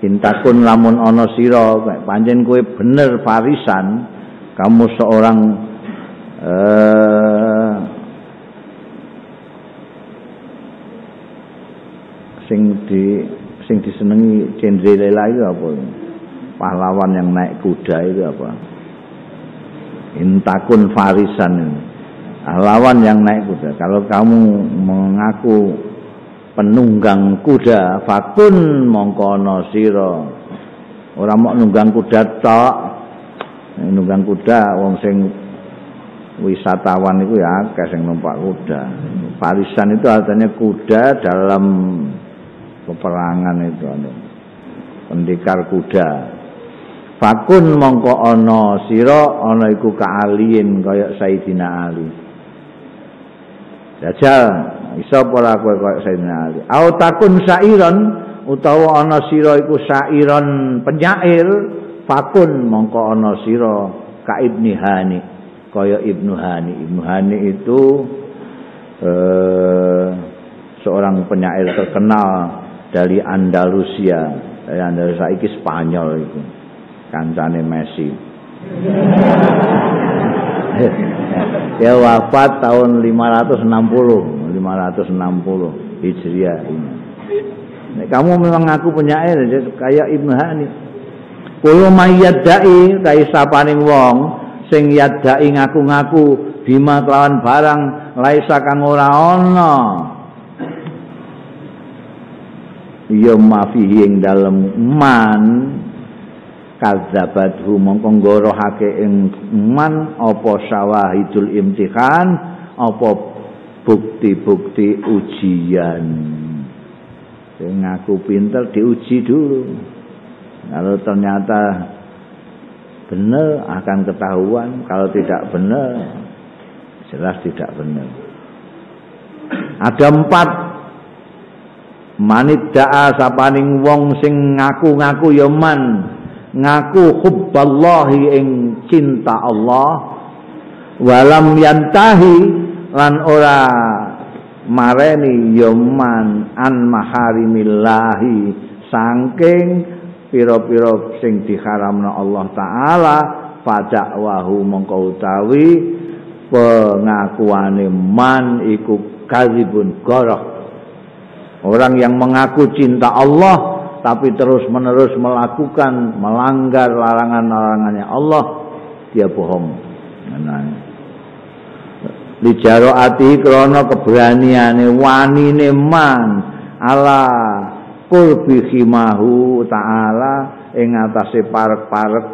Intakun lamun ono sira pancen kowe bener farisan kamu seorang eh, sing di sing disenengi Cinderella itu apa pahlawan yang naik kuda itu apa intakun farisan pahlawan yang naik kuda kalau kamu mengaku penunggang kuda fakun mongkono sira ora mok nunggang kuda tok nunggang kuda wong sing wisatawan iku ya akeh sing numpak kuda parisan itu artinya kuda dalam peperangan itu pendekar kuda fakun mongko ana sira ana iku kaaliin kaya Sayyidina Ali Dajjal iso ora kowe koyo Sayyidina Ali. Au takun syairan utawa ana sira iku syairan penyair fakun mongko ana sira ka Ibnu Hani kaya Ibnu Hani. Ibnu Hani itu eh, seorang penyair terkenal dari Andalusia, dari Andalusia iki Spanyol itu. Kancane Messi. Ya wafat tahun lima ratus enam puluh Hijriah ini. Nah, kamu memang ngaku penyair kayak Ibnu Hani. Kulo mayyadai ta isapaning wong sing yadai ngaku-ngaku bima kelawan barang laisa kang ora ana. ya mafihi ing dalem man kadzabat hu mongko ngorohake ing man apa syawahidul imtihan apa bukti-bukti ujian. Sing ngaku pinter diuji dulu. Kalau ternyata benar akan ketahuan, kalau tidak benar jelas tidak benar. Ada empat manit da'a sapaning wong sing ngaku-ngaku ya man ngaku hubballahi ing cinta Allah walam yantahi lan ora mareni yaman an maharimillahi saking pira-pira sing diharamna Allah taala pada wahu mongko utawi pengakuane man iku kadzibun gharah. Orang yang mengaku cinta Allah tapi terus-menerus melakukan melanggar larangan-larangannya Allah, dia bohong. Lijaroati krono keberaniane wanine man ala qurbi khimahu ta'ala ing atase parek-parek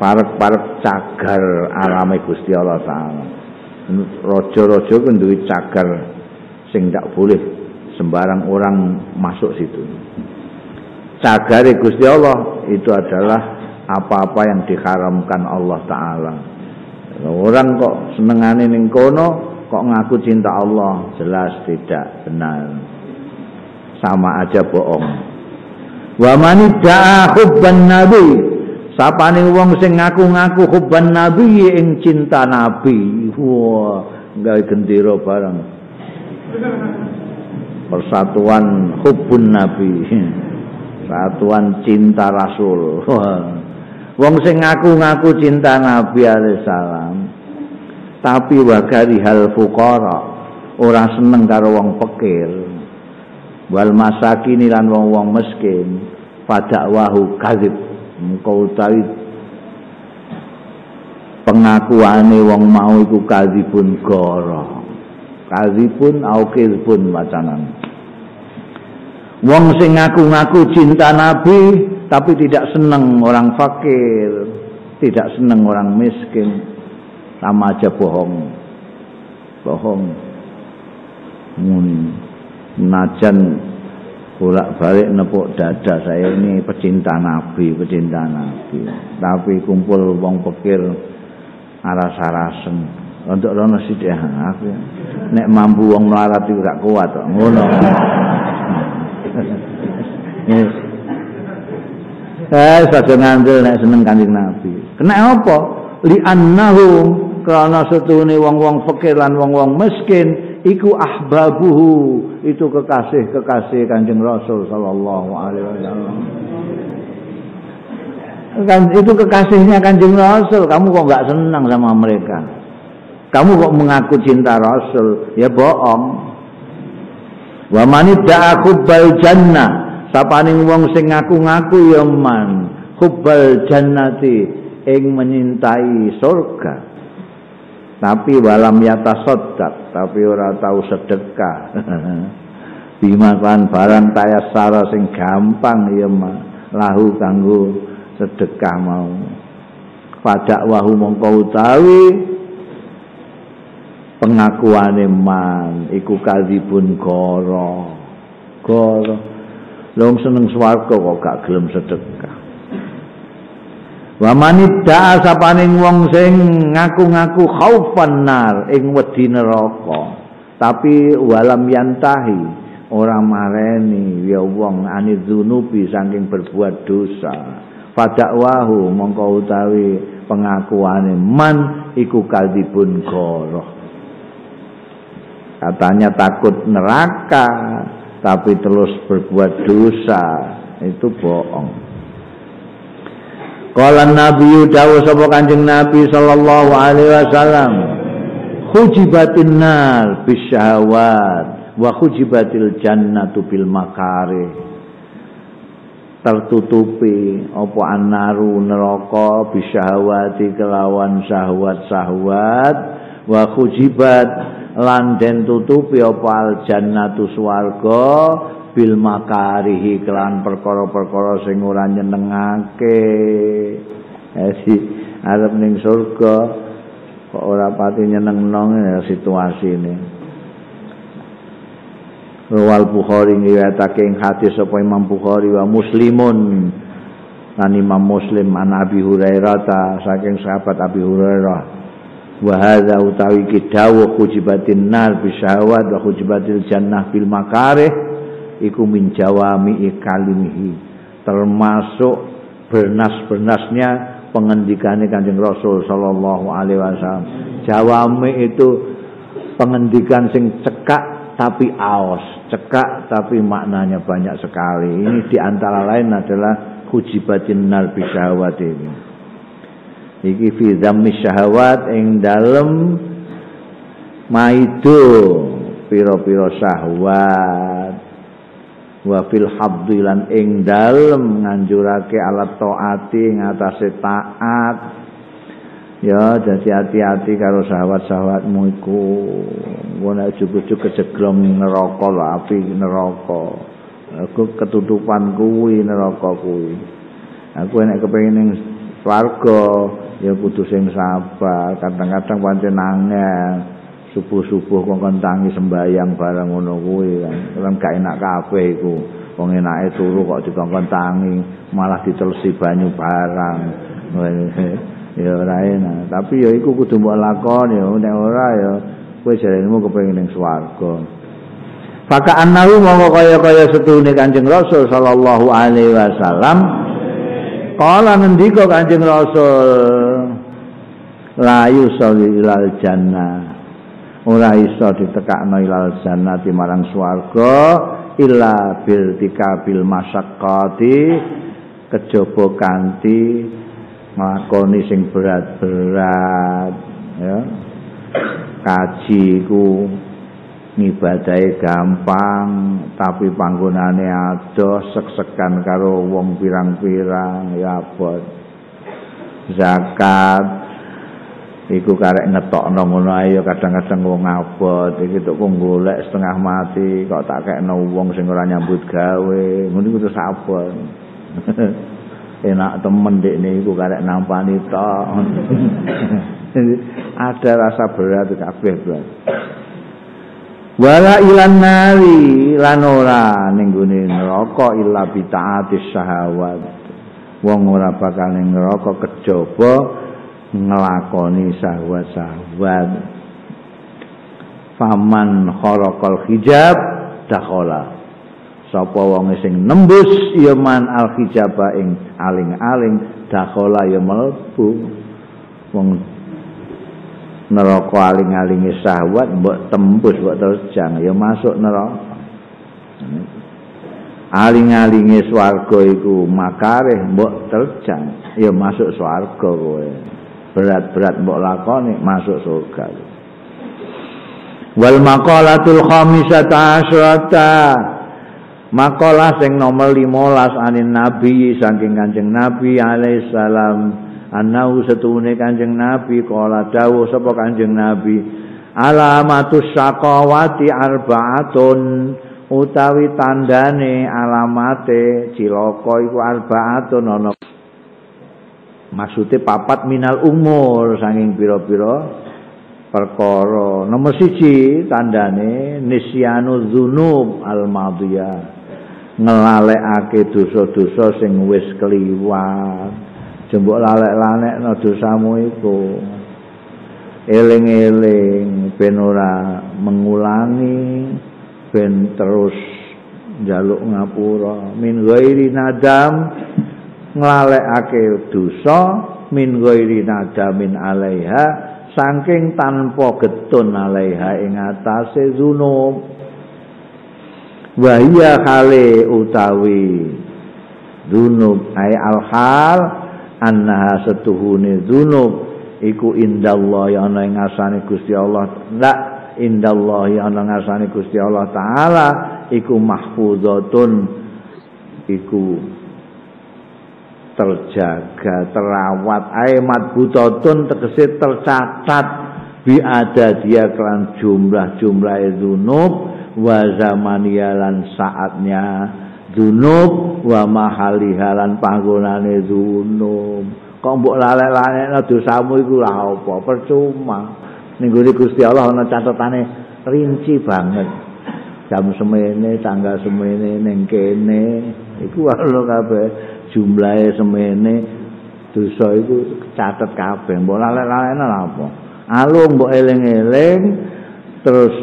parek-parek cagar alame Gusti Allah taala. Raja-raja ku duwe cagar sing ndak boleh sembarang orang masuk situ. Cagare Gusti Allah itu adalah apa-apa yang diharamkan Allah taala. Orang kok senengane ning kono, kok ngaku cinta Allah, jelas tidak benar. Sama aja bohong. Wa man da'a hubban nabi, sapane wong sing ngaku-ngaku hubban nabi ing cinta nabi. Wah, gawe gendera bareng. Persatuan hubbun nabi, persatuan cinta rasul. Wong sing ngaku-ngaku cinta nabi alaihi salam tapi wagari hal fuqara, ora seneng karo wong pikir wal masakin lan wong-wong miskin pada wahu kadzib engko utawi pengakuane wong mau iku kadzibun gharah. Kadzibun au kadzibun wacanan. Wong sing ngaku-ngaku cinta nabi tapi tidak seneng orang fakir, tidak seneng orang miskin, sama aja bohong. Bohong. Mun najan bolak-balik nepuk dada saya ini pecinta nabi, pecinta nabi. Tapi kumpul wong pikir aras-arasen. Untuk rono sithik aku nek mampu wong larat iku gak kuat kok ngono. Yes. Eh saja ngandel nek seneng Kanjeng Nabi. Kenek apa? Li annahum karena setune wong-wong fakir lan wong-wong miskin iku ahbabuhu, itu kekasih-kekasih Kanjeng Rasul sallallahu alaihi wasallam. Kan itu kekasihnya Kanjeng Rasul, kamu kok gak senang sama mereka? Kamu kok mengaku cinta Rasul? Ya bohong. Wa man da'a hubbal jannah, sapaning wong sing ngaku-ngaku ya man hubbal jannati ing menyintai surga. Tapi walam yatasaddaq, tapi ora tahu sedekah. Bimakan barang tayassara sing gampang ya man lahu kanggo sedekah mau. Pada wahu mongko utawi pengakuane man iku kadzibun gharah. Gharah. Wong seneng swarga kok gak gelem sedekah. Wa manidda sapaning wong sing ngaku-ngaku khaufan nar ing wedi neraka. Tapi walam yantahi ora mareni ya wong anidzunubi saking berbuat dosa. Fadakwahu mongko utawi pengakuane man iku kadzibun gharah. Katanya takut neraka tapi terus berbuat dosa, itu bohong. Qala Nabi dawuh sapa Kanjeng Nabi sallallahu alaihi wasallam, hujibatin nar bisyahawat wa hujibatil jannatu bil makari. Tertutupi apa annaru neraka bisyahawati kelawan syahwat-syahwat wa khujibat lan den tutupi apa al jannatu swarga bil makarihi kelan perkara-perkara sing ora nyenengake. Esi arep ning surga kok ora pati nyenengno ya situasine. Rawal Bukhari ngriwayatake ing hadis sapa Imam Bukhari wa Muslimun lan Imam Muslim an Abi Hurairah saking sahabat Abi Hurairah wa hadza utawi kidawu kujibatin nar bisyahwat wa kujibatil jannah bil makarih iku min jawami kalimihi termasuk bernas-bernasnya pengendikane Kanjeng Rasul sallallahu alaihi wasallam. Jawami itu pengendikan sing cekak tapi aos, cekak tapi maknanya banyak sekali. Ini diantara lain adalah kujibatin nar bisyahawat ini. Iki fi dhammi syahawat ing dalem maido pira-pira syahwat. Wa fil habdilan ing dalem nganjurake alat taati ngatasi taat. Ya, jadi hati-hati kalau sahabat-sahabatmu iku ngono cukup-cukup kejeglong neraka lho, api neraka. Aku ketutupan kuwi neraka kuwi. Aku enek kepengin ning swarga, ya kudu sing sabar. Kadang-kadang pancen angel. Subuh-subuh kok kontangi sembayang barang ngono kuwi kan. Kan gak enak kabeh iku. Wong enake turu kok dikontangi, malah ditelesi banyu barang. Ya ora enak, tapi ya iku kudu mbok lakoni ya nek ora ya kowe jaremu kepengin ning swarga. Faka annahu monggo kaya-kaya setune Kanjeng Rasul sallallahu alaihi wasallam kala ngendika Kanjeng Rasul la yusalli ilal jannah ora iso ditekakno ilal jannah marang swarga illa bil tikabil masaqqati kejaba kanthi nglakoni sing berat-berat ya. Kaji ku ngibadahi gampang tapi panggonane adoh sek-sekan karo wong pirang-pirang ya abot. Zakat iku karek ngetokno ngono ae kadang-kadang wong abot iki tok golek setengah mati kok tak kekno wong sing ora nyambut gawe ngono iku terus abot. Enak temen dek niku karek nampani tok. Ada rasa berat kabeh berat. Wala ilan nari lan ora ning gone neraka illa bi taatis syahawat. Wong ora bakal ning neraka kejaba nglakoni syahwat-syahwat. Faman kharaqal hijab dakhala. Sapa wong sing nembus ya man al-hijaba ing aling-aling dakhala ya mlebu wong neraka aling-alinge syahwat mbok tembus mbok terjang ya masuk neraka. Aling-alinge swarga iku makareh mbok terjang ya masuk swarga kowe. Berat-berat mbok lakoni masuk surga. Wal maqalatul khamisata asyrata makalah sing nomor lima belas anin Nabi saking Kanjeng Nabi alaihi salam anau setune Kanjeng Nabi kala dawuh sapa Kanjeng Nabi alamatus syaqawati arbaatun utawi tandane alamate cilaka iku arbaatun ana maksude papat minal umur saking pira-pira perkara nomor siji tandane nisyanu dzunub al-madhiyah ngelalekake dosa-dosa sing wis kliwat. Jembok lalek-lalekno dosamu iku. Eling-eling ben ora mengulangi, ben terus njaluk ngapura. Min ghairi nadam ngelalekake dosa min ghairi nadamin alaiha saking tanpa getun alaiha ing atase dzunub. Wa hiya khali utawi dzunub ay alhal annaha satuhune dzunub iku indallahi ana ing asane Gusti Allah ndak indallahi ana ing asane Gusti Allah taala iku mahfuzatun iku terjaga terawat ay madbutatun tegese tercatat biada dia kelan jumlah-jumlah dzunub wa zamaniyalan saatnya dzunub wa mahalihalan panggonane dzunub. Kok mbok lalek-lalekno dosamu iku lha apa? Percuma. Ning gone Gusti Allah ana catetane rinci banget. Jam semene, tanggal semene ning kene iku ana kabeh jumlahe semene dosa iku catet kabeh. Mbok lalek-lalekno lha apa? Alung mbok eling-eling terus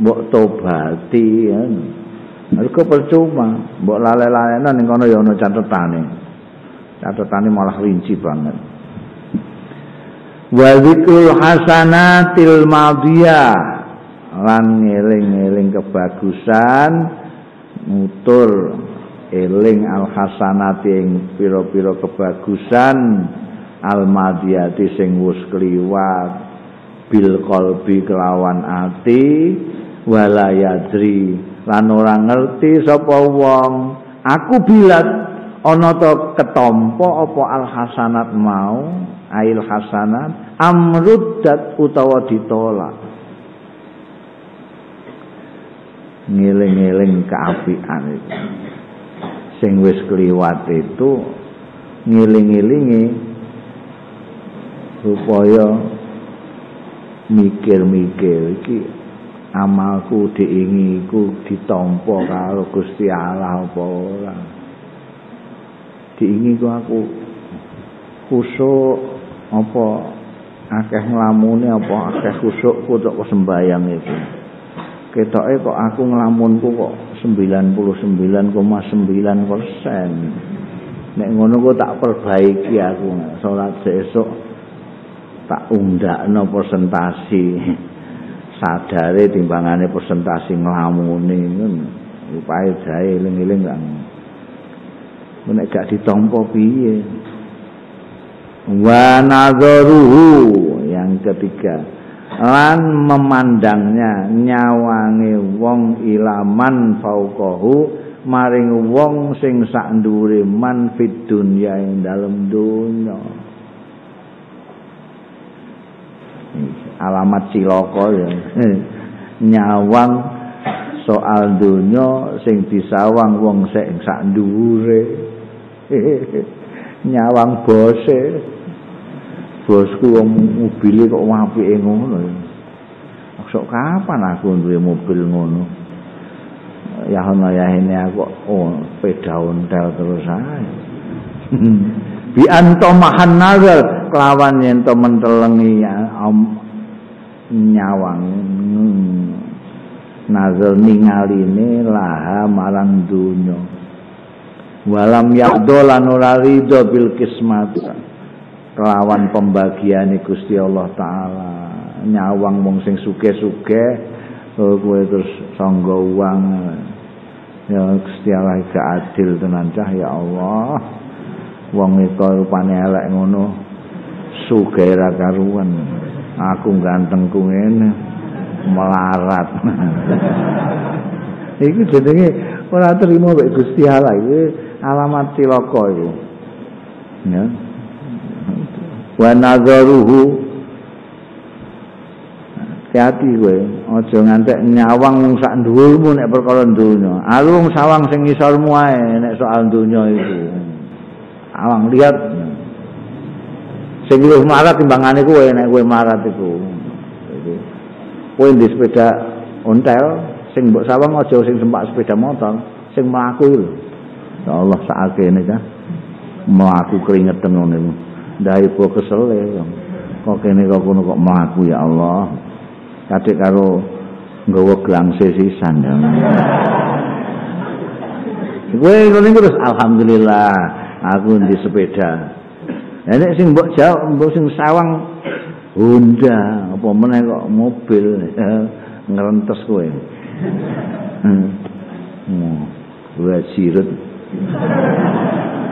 mbok tobati kan. Mergo percuma, mbok lalek-lalekno ning kono ya ana catetane. Catatane malah rinci banget. Wa dzikrul hasanatil madhiyah lan eling-eling kebagusan nutur eling al hasanati ing pira-pira kebagusan al madhiyati sing wis kliwat bil qalbi kelawan ati wala yadri lan ora ngerti sapa wong aku bilat ana ta ketampa apa al hasanat mau ail hasanat amruddat utawa ditolak ngeling-eling kaapian itu sing wis kliwat itu ngeling-elingi supaya mikir-mikir iki amalku diingi iku ditampa karo Gusti Allah apa ora. Diingi ku aku khusuk apa akeh nglamune apa akeh khusukku tok sembayang itu. Ketoke kok aku nglamunku kok sembilan puluh sembilan koma sembilan persen. Nek ngono ku tak perbaiki aku. Salat sesuk tak undakno persentasi sadare timbangane persentasi nglamune ngono. Upaya jae eling-eling gak menek gak ditompo piye. Wa nadzaruhu yang ketiga lan memandangnya nyawange wong ilaman fauqahu maring wong sing sak ndure man fid dunya ing dalem dunya. Alamat cilaka ya. Nyawang soal dunya sing disawang wong sing sak ndure. Nyawang bose bosku wong mobile kok apike ngono sok kapan aku duwe mobil ngono ya ana ya ini aku oh sepeda ontel terus ae bi antomahan nazar kelawan yen to mentelengi nyawang nazar ningaline laha marang dunya walam ya'dolan ora ridho bil kismat kelawan pembagiane Gusti Allah taala nyawang wong sing sugih-sugih kowe terus sangga uang ya Gusti Allah gak adil tenan cah ya Allah wong iki rupane elek ngono sugih ra karuan aku gantengku ngene melarat iki jenenge ora terima mek Gusti Allah iki alamat cilaka itu ya wa nadzaruhu hati-hati kowe aja ngantek nyawang sak dhuwurmu nek perkara donya alung sawang sing ngisormu ae nek soal donya itu awang lihat sing luwih marah timbangane kowe nek kowe marah iku kowe ndek sepeda ontel sing mbok sawang aja sing sempak sepeda motor sing mlaku lho ya Allah saake ini kan melaku keringetan ini dari buah kesel ya kok ini kok kuno kok melaku ya Allah kadek karo nggawa gelang sesisan ya gue ini terus alhamdulillah aku di sepeda ini sing mbok jauh mbok sing sawang Honda apa meneh kok mobil ngerentes gue gue sirut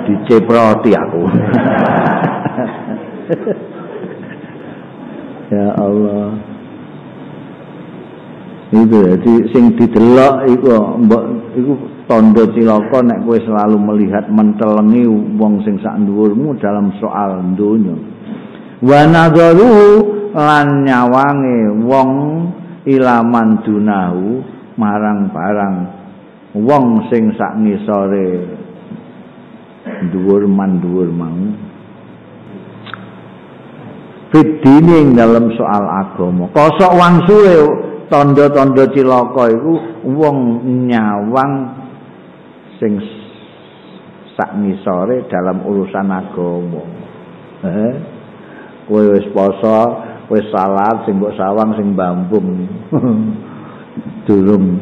diceproti aku. Ya Allah. Itu jadi sing didelok iku mbok iku tandha cilaka nek kowe selalu melihat mentelengi wong sing sak dhuwurmu dalam soal donya. Wa nadzaruhu lan nyawange wong ilaman dunahu marang barang wong sing sak ngisore dhuwur mandhuwur mau fitine dalam soal agama kosok wangsule tanda-tanda cilaka iku wong nyawang sing sak ngisore dalam urusan agama. Heh. Kowe wis poso, wis salat, sing mbok sawang sing mbambung. Durung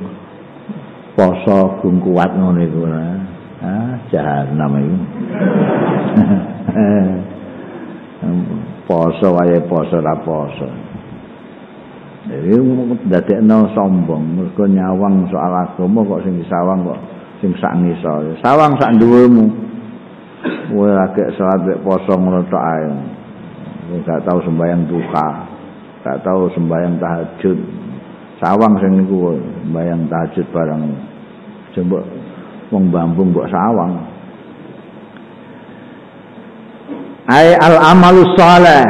poso gung kuat ngono iku. Ah, jahanam iku. Poso wae poso ra poso. Jadi dadekno sombong, mergo nyawang soal agama kok sing disawang kok sing sak ngisor, sawang sak dhuwurmu. Kowe agek salat mek poso ngono tok ae. Enggak tau sembahyang duha, enggak tau sembahyang tahajud. Sawang sing niku sembahyang tahajud bareng. Jembok wong bambung mbok sawang. Ai al amalus saleh,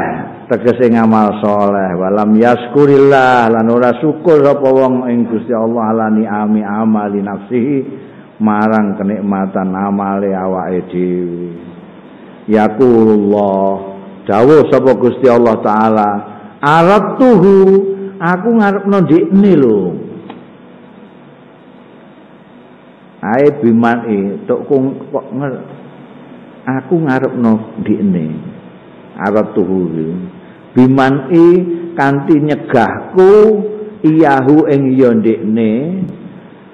tegese ngamal saleh, walam yaskurillah lan ora syukur apa wong ing Gusti Allah alani ami amali nafsihi marang kenikmatan amale awake dhewe. Yaqulullah dawuh sapa Gusti Allah taala, aratuhu aku ngarepno ndikne lho. Ae bimane tok kok aku ngarepno ndikne. Aratuhu bimane kanthi nyegahku iyahu ing ya ndikne.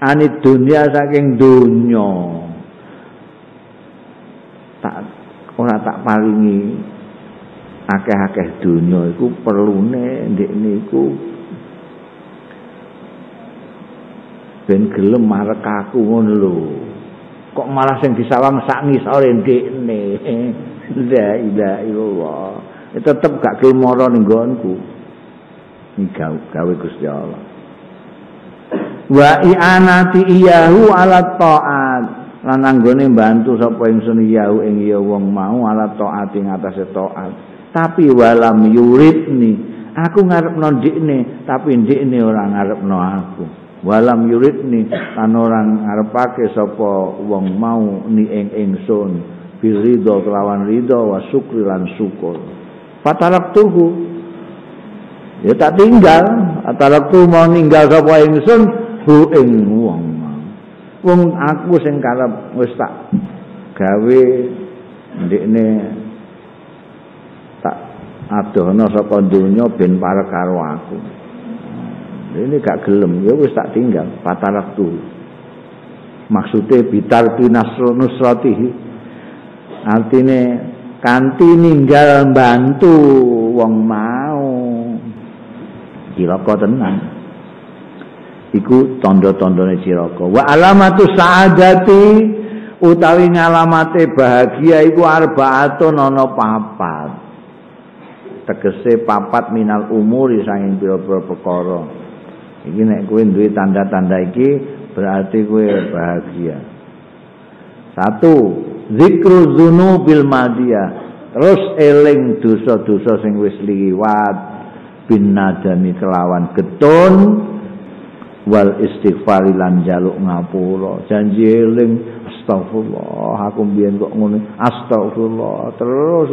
Ani dunia saking dunia tak ora tak paringi akeh-akeh dunia iku perlune ndek niku ben gelem marek aku ngono lho kok malah sing disawang sak ngisore ndekne la ilaha illallah tetep gak gelem mara ning nggonku iki gawe Gusti Allah. Wa i'anati iyahu ala ta'at lan anggone mbantu sapa ingsun iyahu ing ya wong mau ala ta'at ing atase ta'at tapi walam yuridni aku ngarepno ndikne tapi ndikne ora ngarepno aku walam yuridni lan ora ngarepake sapa wong mau ni ing ingsun biridha kelawan ridha wa syukri lan syukur fataraktuhu ya tak tinggal ataraktu mau ninggal sapa ingsun ku ing wong mau. Wong aku sing karep wis tak gawe ndekne tak adohna saka donya ben parek karo aku. Ini gak gelem, ya wis tak tinggal pataraktu. Maksude bitar pinasrun nusratihi. Artine kanthi ninggal bantu wong mau. Cilaka tenan. Iku tondo-tondone cilaka. Wa alamatu sa'adati utawi ngalamate bahagia iku arba'atun ana papat. Tegese papat minal umuri sanging pira-pira perkara. Iki nek kowe duwe tanda-tanda iki berarti kowe bahagia. Satu, zikru dzunubil madiyah. Terus eling dosa-dosa sing wis liwat bin nadami kelawan getun. Wal istighfar lan njaluk ngapura janji eling astagfirullah aku mbiyen kok ngono astagfirullah terus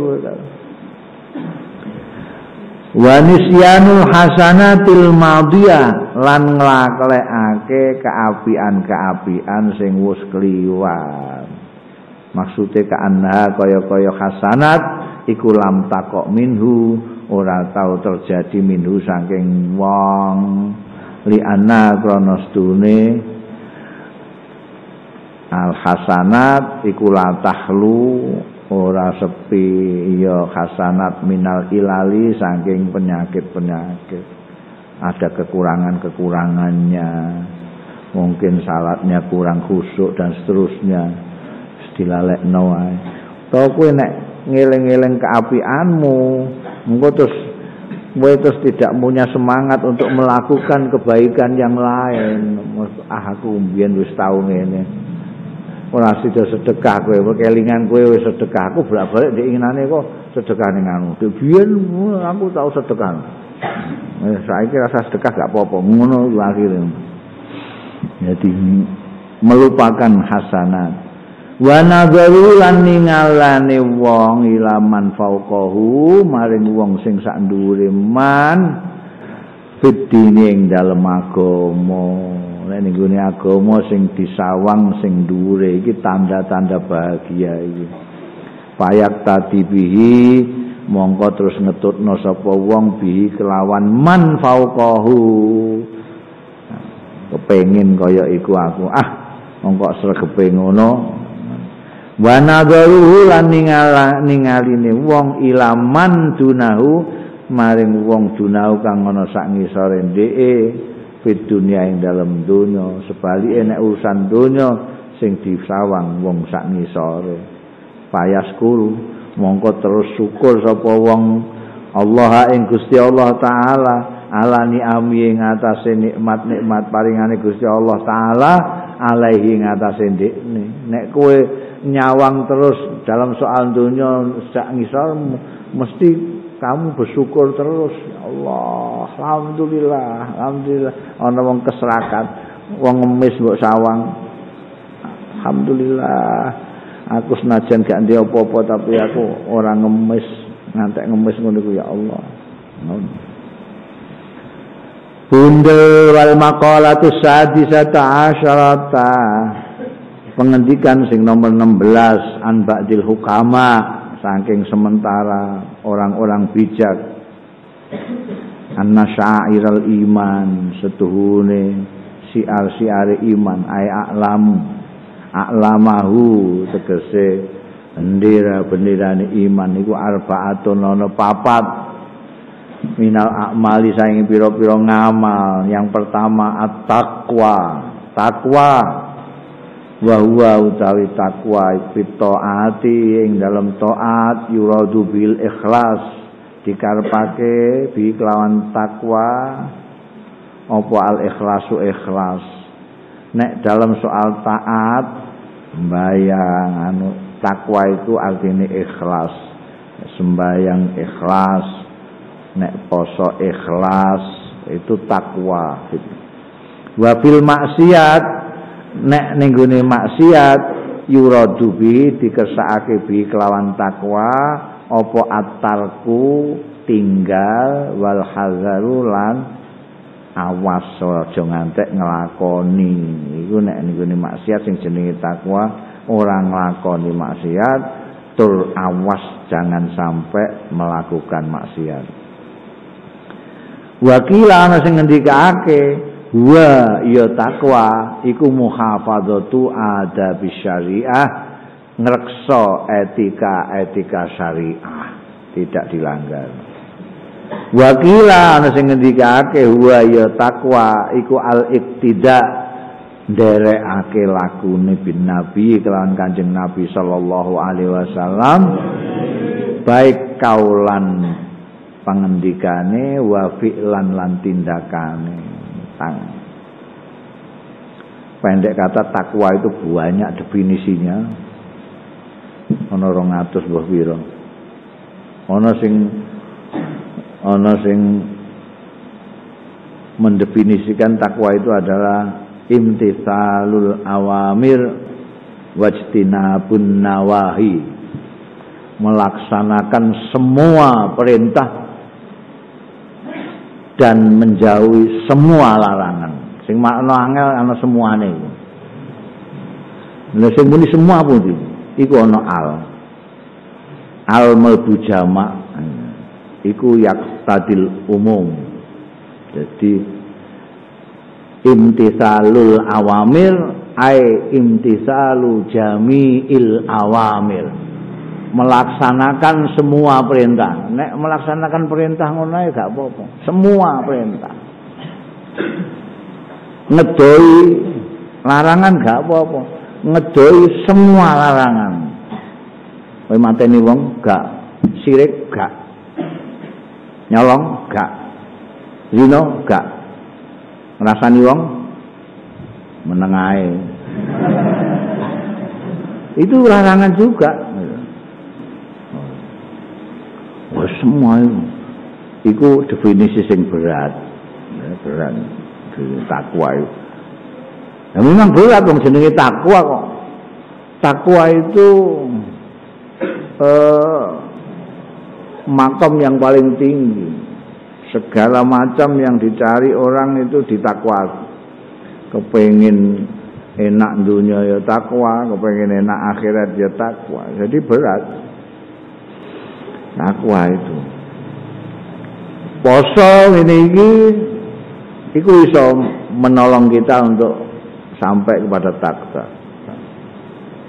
wa nisyanul hasanatil madiyah lan nglaklekake keapian-keapian sing wis kliwat maksude kaanha kaya-kaya hasanat iku lam takok minhu ora tau terjadi minhu saking wong li'anna kronostune al-hasanat iku la tahlu ora sepi ya hasanat minal ilali saking penyakit-penyakit ada kekurangan-kekurangannya mungkin salatnya kurang khusyuk dan seterusnya dilalekno wae to kowe nek ngeling-eling keapianmu engko terus Woi terus tidak punya semangat untuk melakukan kebaikan yang lain. Ah aku mbiyen wis tau ngene. Ora sida sedekah kowe, kelingan kowe wis sedekah, aku bolak-balik diinginane kok sedekah ning anu. Biyen aku tau sedekah. Wis saiki rasa sedekah gak apa-apa, ngono akhire. Jadi melupakan hasanat. Wa nadzaru lan ningalane wong ilaman fauqahu maring wong sing sak ndhuwure man fitine ing dalem agama. Nek ning gone agama sing disawang sing ndhuwure iki tanda-tanda bahagia iki. Payak tadi bihi mongko terus ngetutno sapa wong bihi kelawan man fauqahu. Kepengin kaya iku aku. Ah, mongko sregepe ngono. Wa nadzaruhu lan ningaline wong ilaman dunahu maring wong dunahu kang ana sak ngisore ndheke fit dunia ing dalem donya. Sebalike nek urusan donya sing disawang wong sak ngisore payaskul mongko terus syukur sapa wong Allah ing Gusti Allah taala alani ami ing atase nikmat-nikmat paringane Gusti Allah taala alaihi ing atase ndhekne. Nek kowe nyawang terus dalam soal dunia sejak ngisor mesti kamu bersyukur terus. Ya Allah, alhamdulillah, alhamdulillah. Ana wong keserakat, wong ngemis mbok sawang. Alhamdulillah, aku senajan gak ndek apa-apa tapi aku ora ngemis, ngantek ngemis ngono ku ya Allah. Bundel wal maqalatu sadisata asyarata. Pengendikan sing nomor enam belas an ba'dil hukama saking sementara orang-orang bijak anna syairal iman setuhune siar-siare iman ay a'lamu a'lamahu tegese bendera-benderane iman iku arba'atun ana papat minal a'mali saking pira-pira ngamal. Yang pertama at-taqwa, taqwa wa huwa utawi takwa fit taati ing dalam taat yuradu bil ikhlas dikarepake bi kelawan takwa apa al ikhlasu ikhlas. Nek dalam soal taat mbayang anu takwa itu artine ikhlas, sembayang ikhlas, nek poso ikhlas itu takwa. Wa bil maksiat nek ning gone maksiat yuradu bi dikersakake bi kelawan takwa apa atarku tinggal wal hazaru lan awas aja ngantek nglakoni. Iku nek ning gone maksiat sing jenenge takwa ora nglakoni maksiat tur awas jangan sampai melakukan maksiat. Wakila ana sing ngendikake wa ya takwa iku muhafadzatu adab syariah ngrekso etika-etika syariah tidak dilanggar. Wa kila ana sing ngendikake wa ya takwa iku al-iktida nderekake lakune bin nabi kelawan kanjeng nabi sallallahu alaihi wasallam baik kaulan pangendikane wa fi'lan lan tindakane. Pendek kata takwa itu banyak definisinya. Ana rong atus mbah pira. Ana sing ana sing mendefinisikan takwa itu adalah imtithalul awamir wajtinabun nawahi. Melaksanakan semua perintah dan menjauhi semua larangan. Sing makna angel ana semuane iku. Lha sing muni semua pundi? Iku ana al. Al mlebu jamak. Iku yaqtadil umum. Jadi imtisalul awamir ai imtisalu jami'il awamir. Melaksanakan semua perintah. Nek melaksanakan perintah ngono ae gak apa-apa. Semua perintah. Ngedoi larangan gak apa-apa. Ngedoi semua larangan. Kowe mateni wong gak, sirik gak. Nyolong gak. Zina gak. Ngrasani wong meneng ae. itu larangan juga. Wah, semua itu, itu definisi yang berat, berat takwa itu. Nah, memang berat dong jenenge takwa kok. Takwa itu eh, makom yang paling tinggi. Segala macam yang dicari orang itu di takwa. Kepengin enak dunia ya takwa, kepengin enak akhirat ya takwa. Jadi berat takwa itu. Poso ini iki iku iso menolong kita untuk sampai kepada takwa.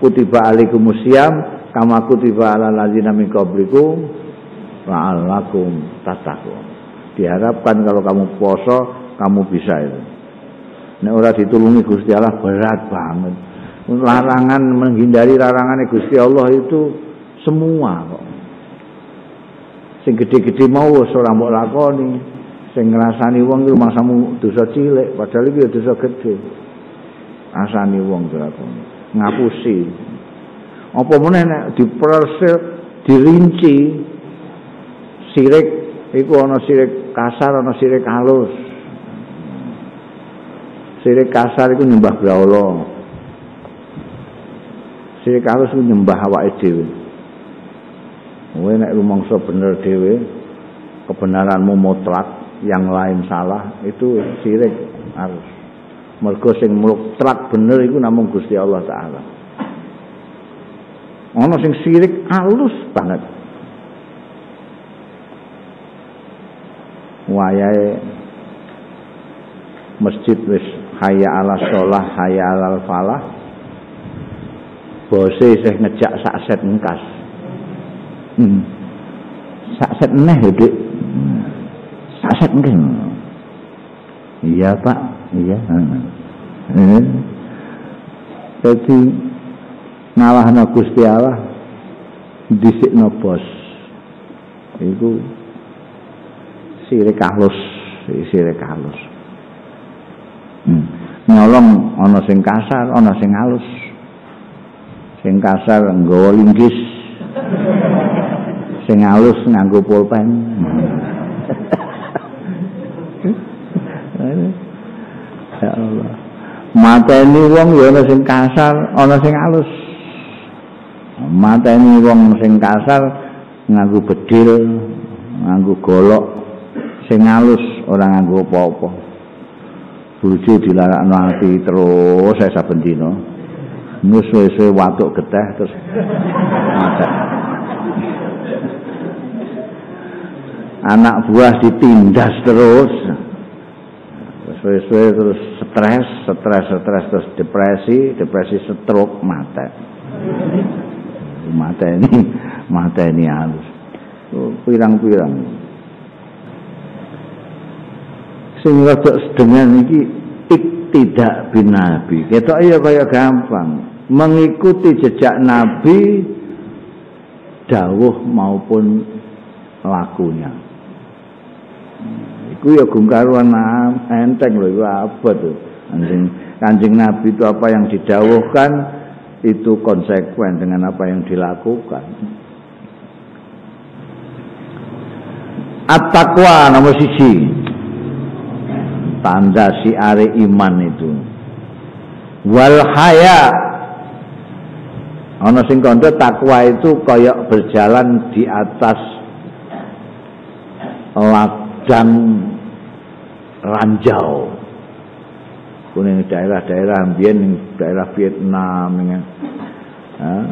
Kutiba alaikumus syiyam kama kutiba alal ladzina min qablikum la'allakum tattaqun. Diharapkan kalau kamu poso kamu bisa itu. Nek ora ditulungi Gusti Allah berat banget. Larangan, menghindari larangan Gusti Allah itu semua kok. Sing gede-gede mau ora mbok lakoni, sing ngrasani wong iku mangsamu dosa cilik, padahal iki dosa gede. Asani wong dilakoni, ngapusi. Apa meneh nek dipersel, dirinci sirik iku ana sirik kasar, ana sirik halus. Sirik kasar itu nyembah brahala. Sirik halus itu nyembah awake dhewe. Kowe nek rumangsa bener dhewe, kebenaranmu mutlak, yang lain salah, itu sirik halus. Mergo sing mutlak bener iku namung Gusti Allah taala. Ono sing sirik halus banget. Wayahe masjid wis hayya ala sholah, hayya ala falah. Bose saya ngejak sakset engkas. Hmm. Sakset neh dik. Sakset nggih. Iya, Pak. Iya. Heeh. Dadi ngalahna Gusti Allah dhisikno bos. Iku sirik halus, sirik halus. Hmm. Nyolong ana sing kasar, ana sing halus. Sing kasar nggawa linggis. Sing halus nganggo pulpen. Ya Allah. Mateni wong ya ana sing kasar, ana sing halus. Mateni wong sing kasar nganggo bedil, nganggo golok. Sing halus ora nganggo apa-apa. Bojo dilarakno ati terus saya saben dina. Nus wis watuk geteh terus macet. Anak buah ditindas terus. Terus terus stres, stres, stres terus depresi, depresi stroke mate. Mate ini, mate ini halus. Pirang-pirang. Sing rodok sedengan iki iktidak bin nabi. Ketok ya kaya gampang, mengikuti jejak nabi dawuh maupun lakunya. Iku ya gungkaruan enteng lho iku apa tuh. Anjing Kanjeng Nabi itu apa yang didawuhkan itu konsekuen dengan apa yang dilakukan. At-taqwa nomor siji. Tanda siare iman itu wal haya. Ana sing kandha takwa itu koyok berjalan di atas ladang ranjau. Kuning daerah-daerah mbiyen daerah Vietnam ning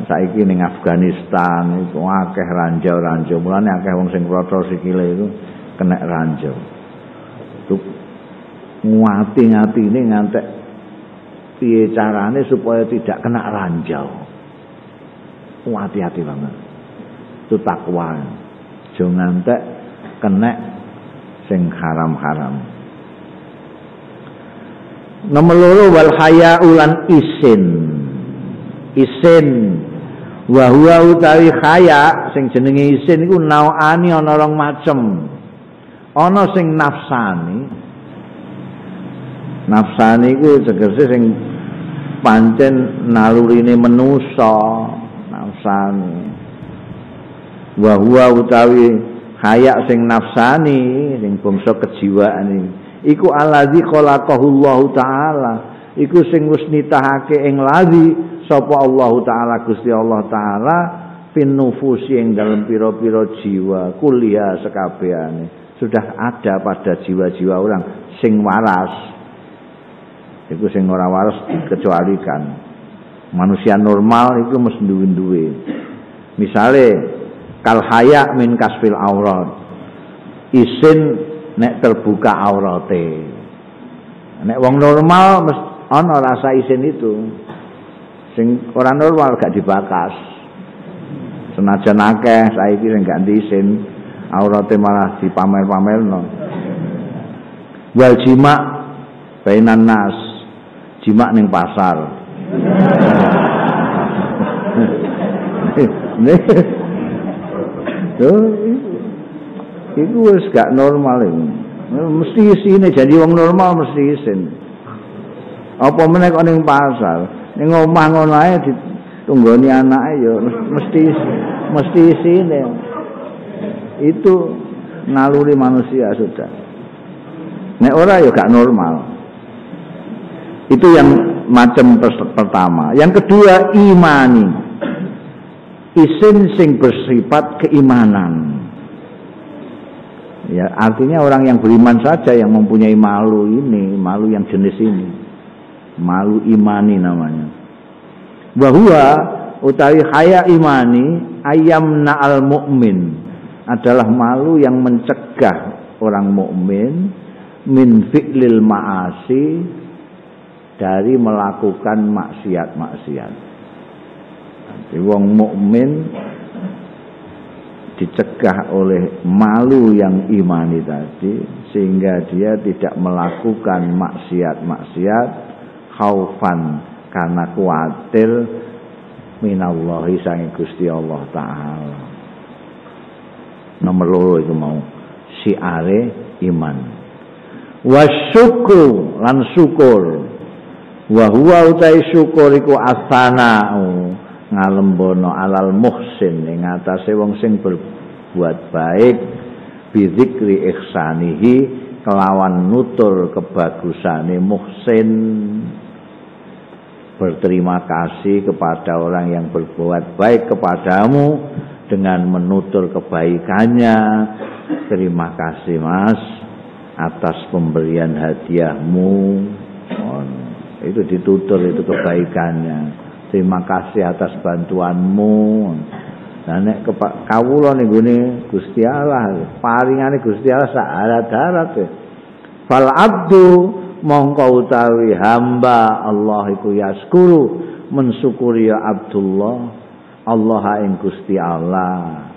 saiki ning Afghanistan itu akeh ranjau-ranjau. Mulane akeh wong sing kroto sikile itu kena ranjau. Ngati-ngati ini ngantek piye carane supaya tidak kena ranjau. Hati-hati banget. Itu takwa. Jangan ngantek kena sing haram-haram. Nomor loro wal haya ulan isin. Isin wa huwa utawi haya sing jenenge isin iku nauani ana rong macem. Ana sing nafsani. Nafsani ku tegese sing pancen nalurine menusa nafsani. Wa huwa utawi hayak sing nafsani sing bangsa kejiwaane iku allazi khalaqahullahu taala, iku sing wis nitahake ing lazi sapa Allah taala Gusti Allah taala fin nufusi ing dalem pira-pira jiwa kuliah sekabehane sudah ada pada jiwa-jiwa orang sing waras. Iku sing ora waras dikecualikan. Manusia normal itu mesti duwe-duwe. Misale kal haya min kasfil aurat, isin nek terbuka aurate. Nek wong normal mesti ana rasa isin itu. Sing ora normal gak dibakas. Senajan akeh saiki sing gak diisin aurate malah dipamer-pamerno. Wal jima bainan nas, jima ning pasar. Tuh, itu wis gak normal ini. Mesti isine, jadi wong normal mesti isin. Apa meneh kok ning pasar, ning omah ngono ae ditunggoni anake ya mesti mesti isine. Itu naluri manusia sudah. Nek ora ya gak normal. Itu yang macam pertama. Yang kedua imani. Isin sing bersifat keimanan. Ya, artinya orang yang beriman saja yang mempunyai malu ini, malu yang jenis ini. Malu imani namanya. Bahwa utawi haya imani ayamna al mukmin adalah malu yang mencegah orang mukmin min fi'lil ma'asi dari melakukan maksiat-maksiat. Wong mukmin dicegah oleh malu yang imani tadi sehingga dia tidak melakukan maksiat-maksiat khaufan karena kuatir minallahi sange Gusti Allah taala. Nomor loro itu mau siare iman. Wasyukru lan syukur. Wa huwa utai syukur iku asana'u ngalembono alal muhsin ing atase wong sing berbuat baik bizikri ihsanihi kelawan nutur kebagusane muhsin, berterima kasih kepada orang yang berbuat baik kepadamu dengan menutur kebaikannya. Terima kasih mas atas pemberian hadiahmu, oh, itu ditutur itu kebaikannya. Terima kasih atas bantuanmu. Nah nek kawula nggone Gusti Allah, paringane Gusti Allah saharat-harat. Fal abdu mongko utawi hamba Allah iku yaskuru mensyukuri ya Abdullah Allah ing Gusti Allah.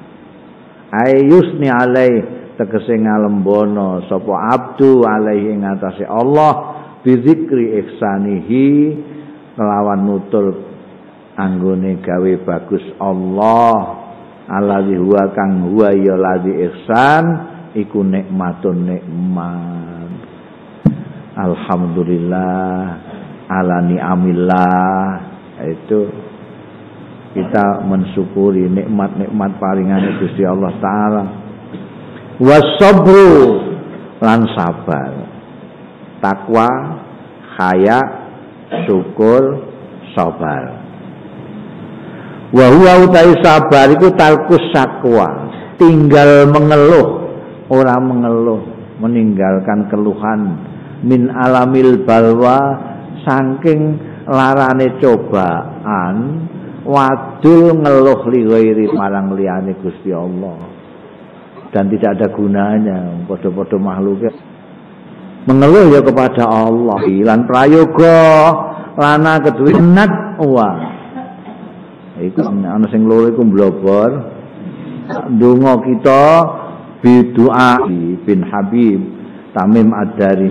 Ayusni alai tegese ngalembono sapa abdu alaihi ing atase Allah bizikri ihsanihi kelawan nutur anggone gawe bagus Allah allazi huwa kang huwa ya ladzi ihsan iku nikmatun nikmat. Alhamdulillah ala ni'amillah, itu kita mensyukuri nikmat-nikmat paringane Gusti Allah taala. Wasabru lan sabar. Takwa, khaya, syukur, sabar. Wa huwa utai sabar iku tarkus sakwa, tinggal mengeluh, ora mengeluh, meninggalkan keluhan min alamil balwa saking larane cobaan, wadul ngeluh liwairi marang liyane Gusti Allah. Dan tidak ada gunanya padha-padha makhluk mengeluh ya kepada Allah. Lan prayoga lana kedue nat wa iku ana sing loro iku mblobor ndonga kita bi doa bin Habib Tamim Ad-Dari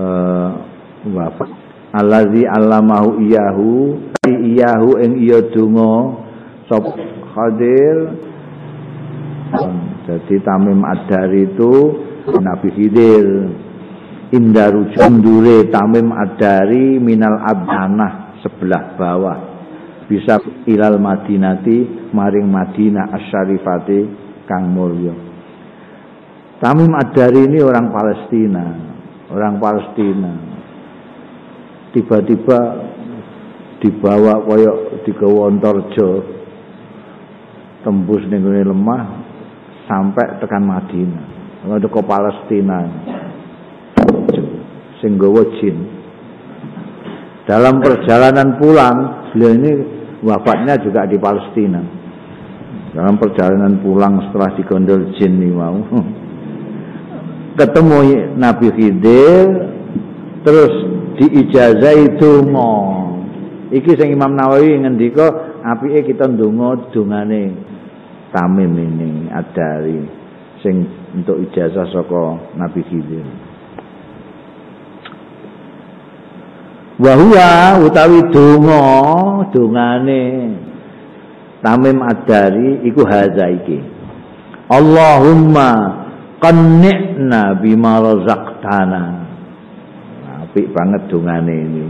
eh wafat allazi allamahu iyahu iyahu ing iya donga sop Khadir. Jadi Tamim Ad-Dari itu Nabi Khidir Indaru jundure Tamim Adari minal abdanah sebelah bawah, bisa ilal Madinati maring Madinah asyarifati kang mulya. Tamim Adari ini orang Palestina, orang Palestina. Tiba-tiba dibawa koyok digawa ontorjo tembus ning lemah sampai tekan Madinah. Ngono ke Palestina. Sing gawa jin. Dalam perjalanan pulang, beliau ini wafatnya juga di Palestina. Dalam perjalanan pulang setelah digondol jin nih mau. Ketemu Nabi Khidir, terus diijazai donga. Iki sing Imam Nawawi ngendika, apike kita ndonga dongane Tamim ini Adari sing untuk ijazah saka Nabi Khidir. Wahuwa utawi donga dongane Tamim Adari iku haza iki. Allahumma qanni'na bima razaqtana. Apik banget dongane ini.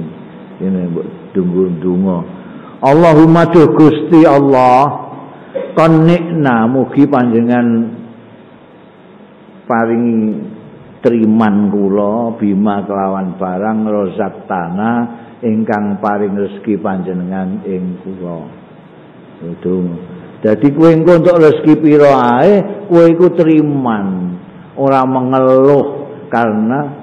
Ini mbok donga. Allahumma duh Gusti Allah qanni'na mugi panjenengan paringi triman kula bima kelawan barang rozak tanah ingkang paring rezeki panjenengan ing kula. Itu. Dadi kowe engko untuk rezeki pira ae kowe iku triman, ora mengeluh karena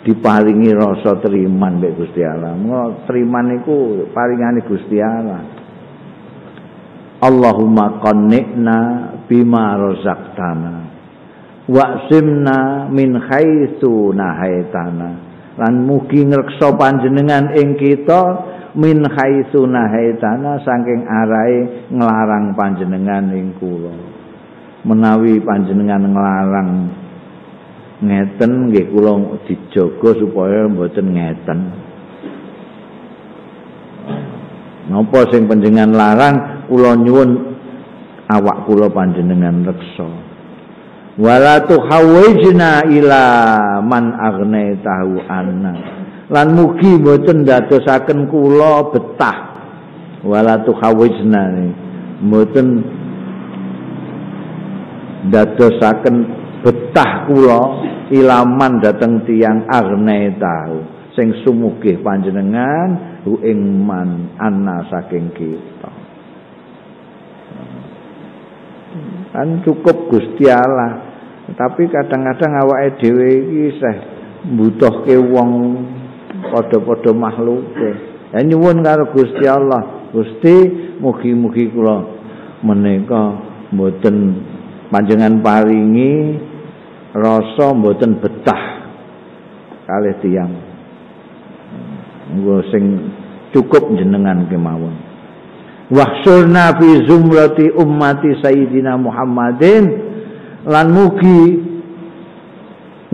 diparingi rasa triman mbek Gusti Allah. Mula triman iku paringane Gusti Allah. Allahumma qanni'na bima rozak tanah. Wa'simna min khaitsu nahaitana lan mugi ngreksa panjenengan ing kita min khaitsu nahaitana saking arahe nglarang panjenengan ing kula. Menawi panjenengan nglarang ngeten nggih kula dijaga supaya mboten ngeten. Napa sing panjenengan larang kula nyuwun awak kula panjenengan reksa. Wala tuhawwijna ila man agnaitahu anna lan mugi mboten dadosaken kula betah. Wala tuhawwijna mboten dadosaken betah kula ilaman dateng tiyang agnaitahu sing sumugih panjenengan hu ing man anna saking kita. Kan cukup Gusti Allah. Tapi kadang-kadang awake dhewe iki seh mbutuhke wong padha-padha makhluke. Ya nyuwun karo Gusti Allah, Gusti mugi-mugi kula menika mboten panjenengan paringi rasa mboten betah kalih tiyang. Engko sing cukup jenengan kemawon. Wahsurna fi zumrati ummati Sayyidina Muhammadin lan mugi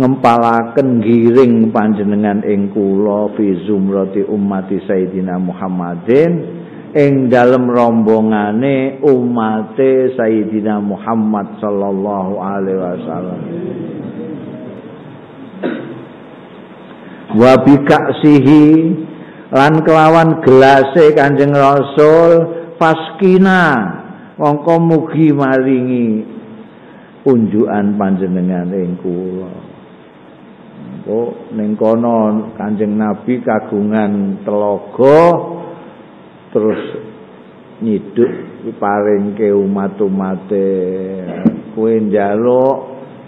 ngempalaken giring panjenengan ing kula fi zumrati ummati Sayyidina Muhammadin ing dalem rombongane umate Sayyidina Muhammad sallallahu alaihi wasallam. Wa bikaksihi lan kelawan gelase Kanjeng Rasul faskina mongko mugi maringi unjukan panjenengan ing kula. Oh, ning kono Kanjeng Nabi kagungan telaga terus nyiduk diparingke umat-umate. Kowe njaluk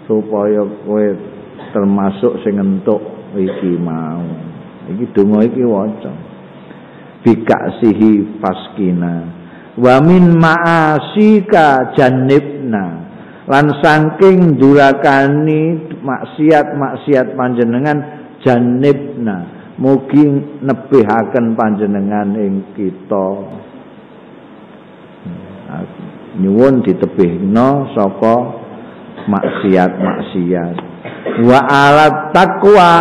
supaya kowe termasuk sing entuk iki mau. Iki donga iki waca. Bikaksihi faskina wa min ma'asika janibna. Lan saking durakani maksiat-maksiat panjenengan janibna mugi nebihaken panjenengan ing kita. Nyuwun ditebihna saka maksiat-maksiat. Wa alat taqwa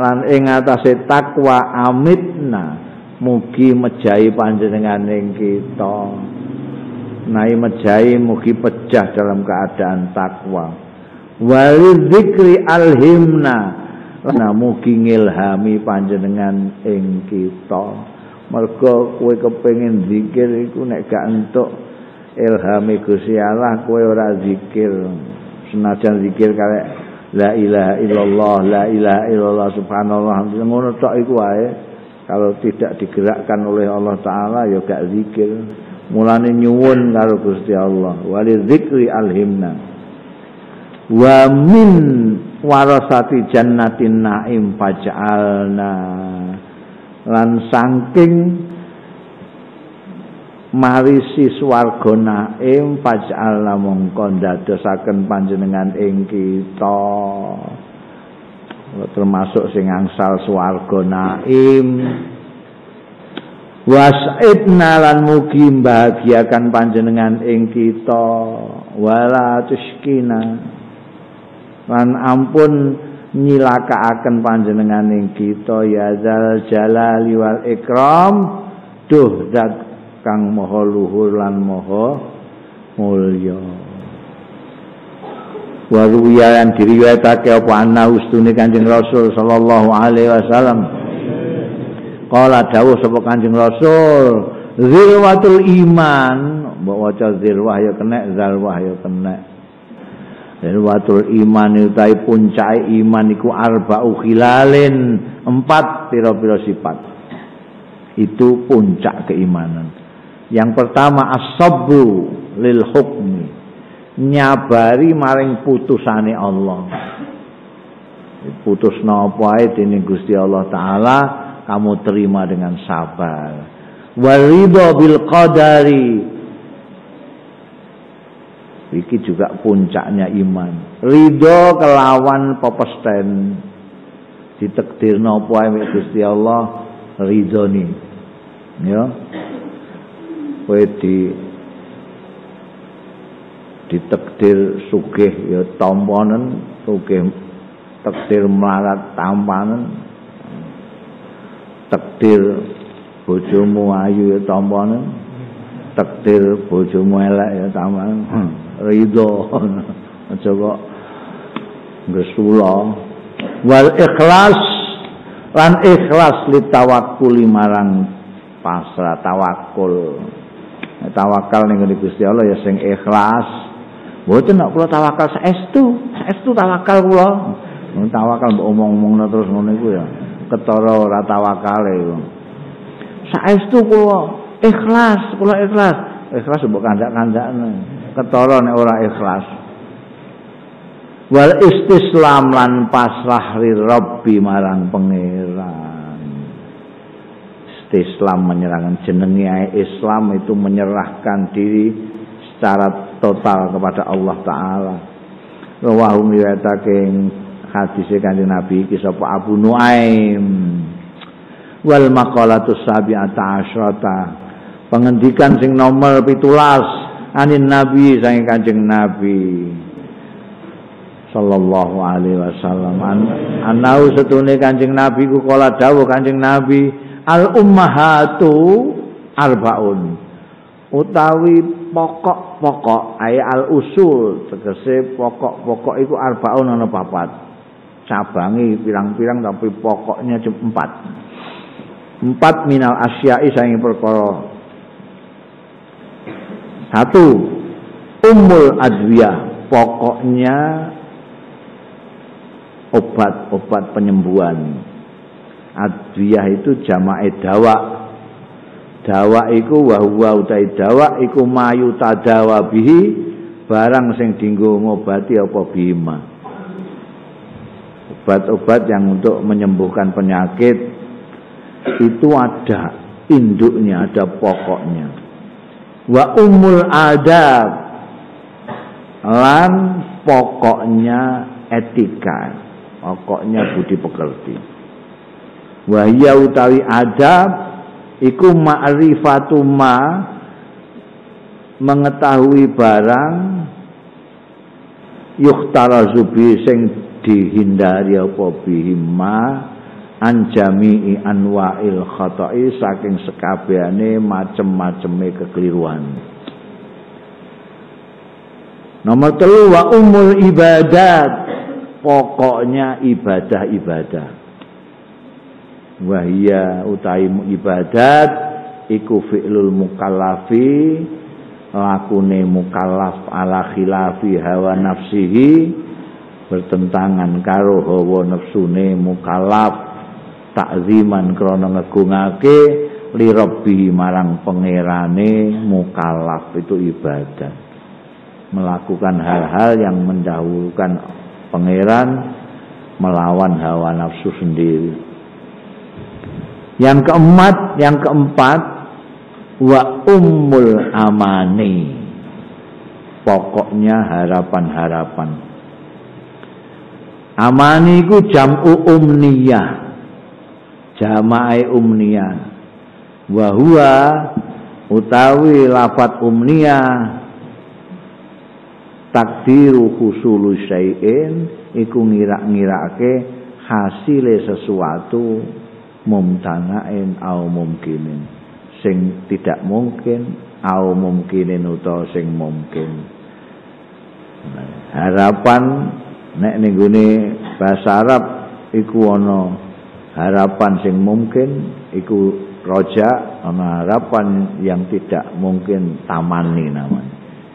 lan ing atase takwa amitna mugi mejahi panjenengan ing kita. Nai mejahi mugi pecah dalam keadaan takwa. Wali dzikri alhimna Nah, mugi ngilhami panjenengan ing kita. Mergo kowe kepengin zikir iku nek gak entuk ilhami Gusti Allah kowe ora zikir. Senajan zikir karek la ilaha illallah, la ilaha illallah subhanallah ngono tok iku wae. Kalau tidak digerakkan oleh Allah taala ya gak zikir. Mulane nyuwun karo Gusti Allah, walizikri alhimna. Wa min warasati jannatin naim faj'alna. Lan saking marisi swarga naim faj'alna mongko ndadosaken panjenengan ing kita termasuk sing angsal swarga naim. Was'idna lan mugi mbahagiakan panjenengan ing kita wala tuskina lan ampun nyilakaaken panjenengan ing kita ya zal jalali wal ikram duh zat kang maha luhur lan maha mulya. Waruya lan diriwayatake apa ana ustune Kanjeng Rasul sallallahu alaihi wasallam qala dawuh sapa Kanjeng Rasul zirwatul iman mbok waca zirwah ya kena zalwah ya kena. Zirwatul iman utai puncai iman iku arba'u khilalin empat pira-pira sifat itu puncak keimanan. Yang pertama as-sabru lil hukmi nyabari maring putusane Allah. Putusna apa ae dening Gusti Allah taala kamu terima dengan sabar. Waridha bil qadari iki juga puncaknya iman. Ridho kelawan pepesten ditakdirna apa ae Gusti Allah ridhoni. Ya. Kowe di ditakdir sugih ya tamponen, sugih takdir melarat tampanen. Takdir bojomu ayu ya tamponen. Takdir bojomu elek ya tampanen. Hmm. Ridho aja kok ngesula wal ikhlas lan ikhlas litawakkul marang pasrah tawakul tawakal ning Gusti Allah ya sing ikhlas mboten nek kula tawakal saestu saestu tawakal kula tawakal mbok omong-omongna terus ngono iku ya ketara ora tawakale saestu kula ikhlas kula ikhlas ikhlas mbok kandak-kandakne ketara nek ora ikhlas. Wal istislam lan pasrah li Rabbi marang pangeran. Istislam menyerahkan jenenge ae Islam itu menyerahkan diri secara total kepada Allah taala. Rawahu riwayatake hadise Kanjeng Nabi iki sapa Abu Nuaim. Wal maqalatus sabi'ata asyrata. Pengendikan sing nomor pitulas anin Nabi sang Kanjeng Nabi sallallahu alaihi wasallam anau setune Kanjeng Nabi ku kala dawuh Kanjeng Nabi al ummahatu arbaun utawi pokok-pokok ay al usul tegese pokok-pokok iku arbaun ana papat cabangi pirang-pirang tapi pokoknya cuma empat empat minal asyai saking perkara. Satu, umul adwiyah, pokoknya obat-obat penyembuhan. Adwiyah itu jama'e dawa. Dawa iku wa huwa utai dawa iku mayu tadawa bihi barang sing dinggo ngobati apa bima. Obat-obat yang untuk menyembuhkan penyakit itu ada induknya, ada pokoknya. Wa umul adab lan pokoknya etika, pokoknya budi pekerti. Wa ya utawi adab iku ma'rifatu ma mengetahui barang yuhtarazu bi sing dihindari apa bihima anjami'i anwa'il khata'i saking sekabehane macem-maceme kekeliruan. Nomor telu wa umul ibadat pokoknya ibadah-ibadah. Wahia utai ibadat iku fi'lul mukallafi, lakune mukallaf ala khilafi hawa nafsihi, bertentangan karo hawa nafsune mukallaf, takziman krana ngegungake li rabbihi marang pangerane mukallaf itu ibadah. Melakukan hal-hal yang mendahulukan pangeran melawan hawa nafsu sendiri. Yang keempat, yang keempat wa ummul amani, pokoknya harapan-harapan. Amani ku jam'u umniyah, jama'e umniyah. Wa huwa utawi lafat umniyah takdiru husulu syai'in iku ngira-ngirake hasile sesuatu mumtana'in au mumkinin, sing tidak mungkin au mumkinin utawa sing mungkin. Harapan nek ning gone basa Arab iku ana harapan sing mungkin iku roja, ana harapan yang tidak mungkin tamani namanya.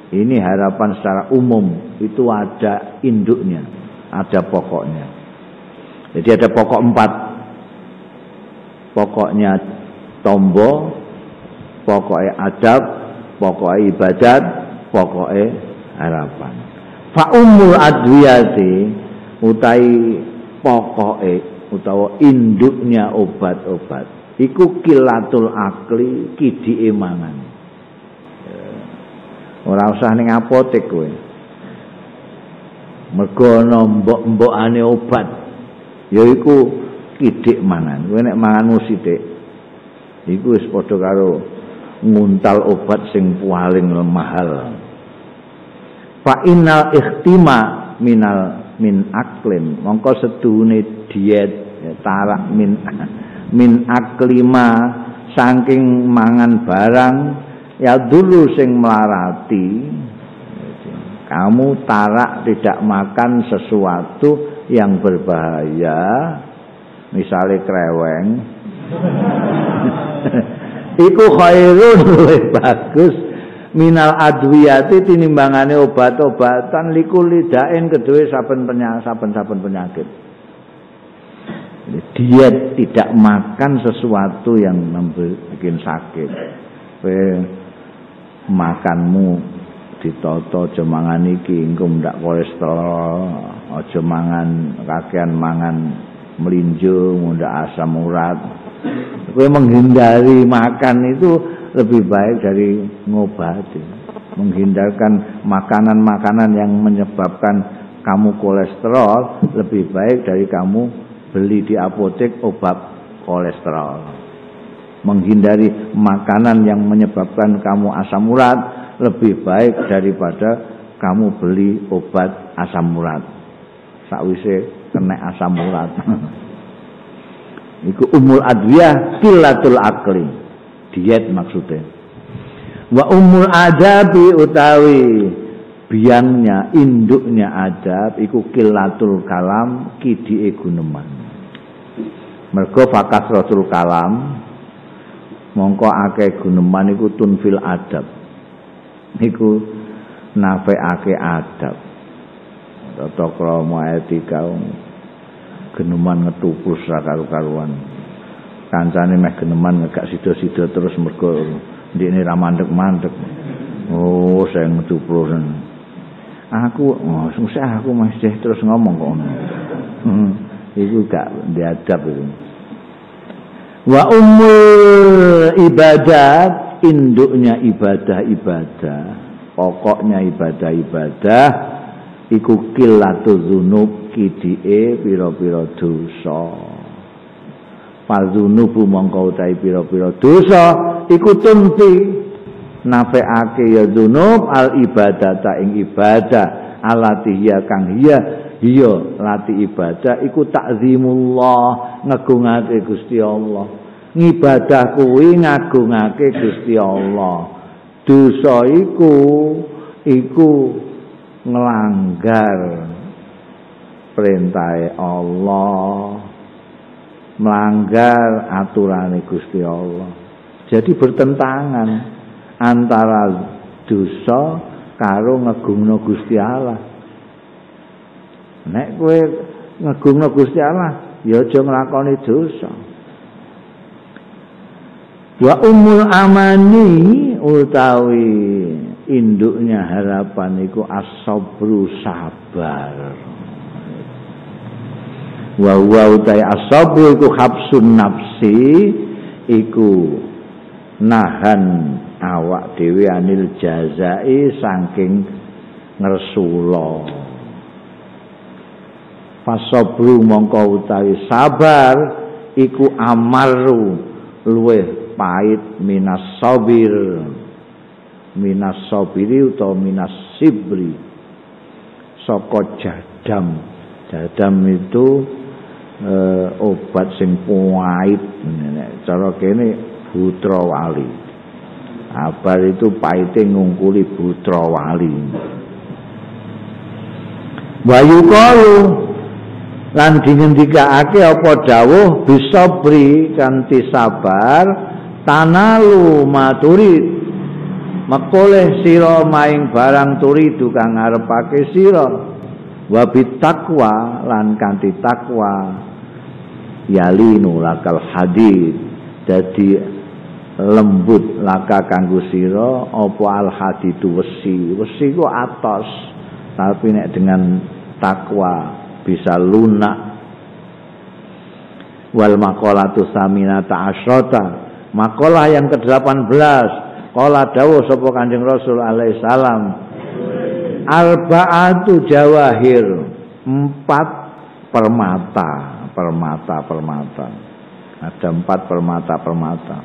Ini harapan secara umum, itu ada induknya, ada pokoknya. Jadi ada pokok empat. Pokoknya tombo, pokoknya adab, pokoknya ibadat, pokoknya harapan. Fa'umul adwiyati utai pokoknya, utawa induknya obat-obat. Iku kilatul akli kidi emangan. Ora usah ning apotek kowe. Mergo mbok-mbokane obat yaiku kidik mangan. Kowe nek manganmu sithik iku wis padha karo nguntal obat sing paling mahal. Fa innal ikhtima minal min aklin. Mongko seduhune diet tarak min min aklima saking mangan barang ya dulu sing melarati kamu tarak tidak makan sesuatu yang berbahaya, misalnya kreweng iku khairun lebih bagus minal adwiyati tinimbangane obat-obatan liku lidain kedua saben penyakit, saben-saben penyakit. Diet tidak makan sesuatu yang membuat sakit. Makanmu ditoto aja mangan iki engko ndak kolesterol, aja mangan kakean mangan melinjo, ndak asam urat. Kowe menghindari makan itu lebih baik dari ngobati. Menghindarkan makanan-makanan yang menyebabkan kamu kolesterol lebih baik dari kamu beli di apotek obat kolesterol. Menghindari makanan yang menyebabkan kamu asam urat lebih baik daripada kamu beli obat asam urat sakwise kena asam urat. Iku umul adwiyah kilatul akli, diet maksudnya. Wa umul adabi utawi biangnya induknya adab iku kilatul kalam kidie guneman. Mergo fakasratul kalam mongko akeh guneman iku tunfil adab, iku nafekake adab tata krama etika. Guneman ngetupus ra karu-karuan, kancane meh guneman gak sida-sida terus mergo ndekne ra mandeg-mandeg. Oh saya ngetuplusen aku, oh susah aku masih terus ngomong kok ngono. Hmm, iku gak diadab itu. Wa ummul ibadat, induknya ibadah-ibadah, pokoknya ibadah-ibadah iku kilatuz dzunub kidie pira-pira dosa. Pazunubu mongko utahe pira-pira dosa iku tunti nafekake ya dzunub al ibadata ing ibadah alati ya kang hiya. Iya, lati ibadah iku takzimullah, ngagungake Gusti Allah. Ngibadah kuwi ngagungake Gusti Allah. Dosa iku iku nglanggar perintahe Allah, melanggar aturane Gusti Allah. Jadi bertentangan antara dosa karo ngegungno Gusti Allah. Nek kowe ngegungno Gusti Allah, ya aja nglakoni dosa. Wa ummul amani utawi induknya harapan iku as-sabru sabar. Wa huwa utai as-sabru iku habsun nafsi iku nahan awak dhewe anil jazai saking ngresula. Fasabru mongko utawi sabar iku amaru luweh pait minas sabir. Minas sabiri utawa minas sibri, saka jadam. Jadam itu e, obat sing pahit, cara kene butrawali. Abar itu pahite ngungkuli butrawali. Wa yuqalu lan dingendikake apa dawuh bisabri kanthi sabar tanalu maturid makoleh siro maing barang turidu kang ngarepake siro wabit takwa lan kanthi takwa yalinu lakal hadid dadi lembut laka kanggo siro apa al hadidu wesi wesi ku atos tapi nek dengan takwa bisa lunak wal makolatu saminata asyrota makolah yang ke-delapan belas Qala dawuh sapa Kanjeng Rasul alaihi salam arba'atu jawahir empat permata permata permata ada empat permata permata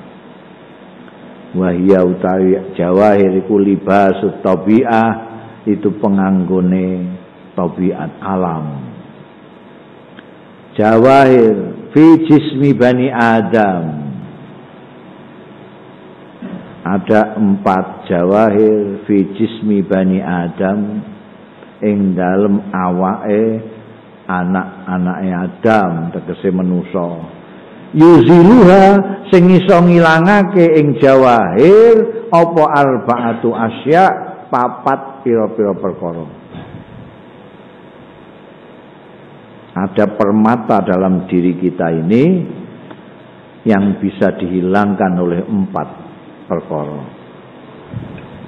wahya utawi jawahir iku libasut tabi'ah itu penganggone tabiat alam jawahir fi jismi bani adam. Ada empat jawahir fi jismi bani Adam ing dalem awake anak-anake Adam tegese manusa yuziluha sing iso ngilangake ing jawahir apa arbaatu asya papat pira-pira perkara. Ada permata dalam diri kita ini yang bisa dihilangkan oleh empat perkara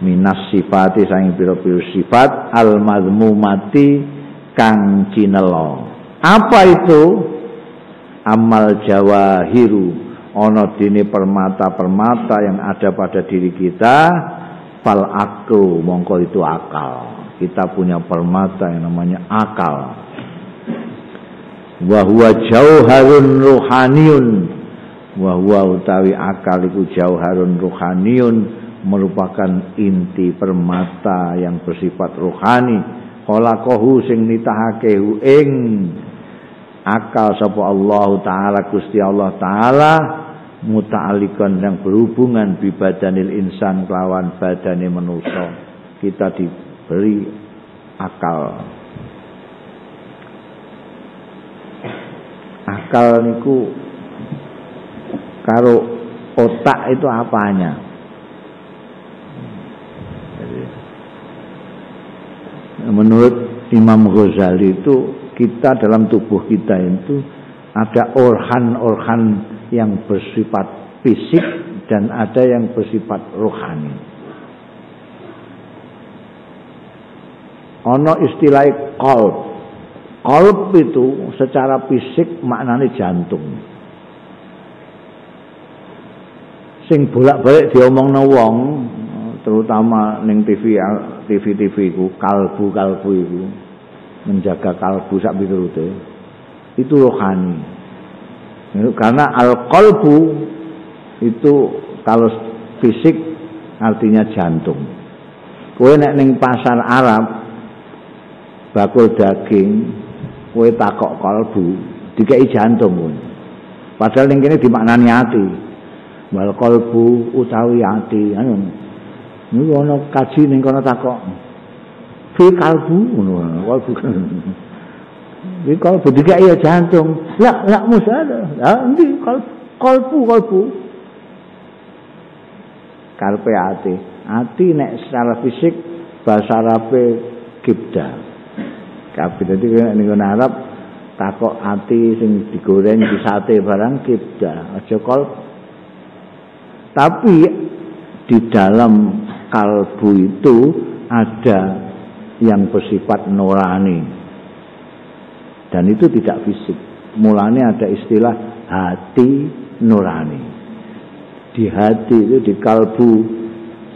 minas sifati saking pira-pira sifat al madmumati kang cinelo. Apa itu amal jawahiru ana dene permata-permata yang ada pada diri kita fal aklu mongko itu akal. Kita punya permata yang namanya akal wa huwa jauharun ruhaniyun. Wahwa utawi akal iku jauharun ruhaniyun merupakan inti permata yang bersifat rohani. Qalaqahu sing nitahake ing akal sapa Allah taala Gusti Allah taala muta'alliqan yang berhubungan bi badanil insan kelawan badane manusa. Kita diberi akal. Akal niku karo otak itu apanya? Menurut Imam Ghazali itu kita dalam tubuh kita itu ada organ-organ yang bersifat fisik dan ada yang bersifat rohani. Ono istilah qalb. Qalb itu secara fisik maknanya jantung. Sing bolak-balik diomongno wong terutama ning T V T V T V ku kalbu-kalbu iku menjaga kalbu sak piturute itu rohani karena al-qalbu itu kalau fisik artinya jantung. Kowe nek ning pasar Arab bakul daging kowe takok kalbu dikeki jantung kowe padahal ning kene dimaknani ati. Wal qalbu utawi ati anu niku ana kaji ning kono takok fi kalbu ngono kalbu Jadi kalau berdekat ya jantung, lak lak musada, nanti kalau kalbu kalbu, kalpe hati, hati nek secara fisik bahasa Arabe kibda, kabeh nanti nek ning Arab takok hati sing digoreng disate barang kibda, aja kalbu. Tapi di dalam kalbu itu ada yang bersifat nurani dan itu tidak fisik. Mulanya ada istilah hati nurani. Di hati itu, di kalbu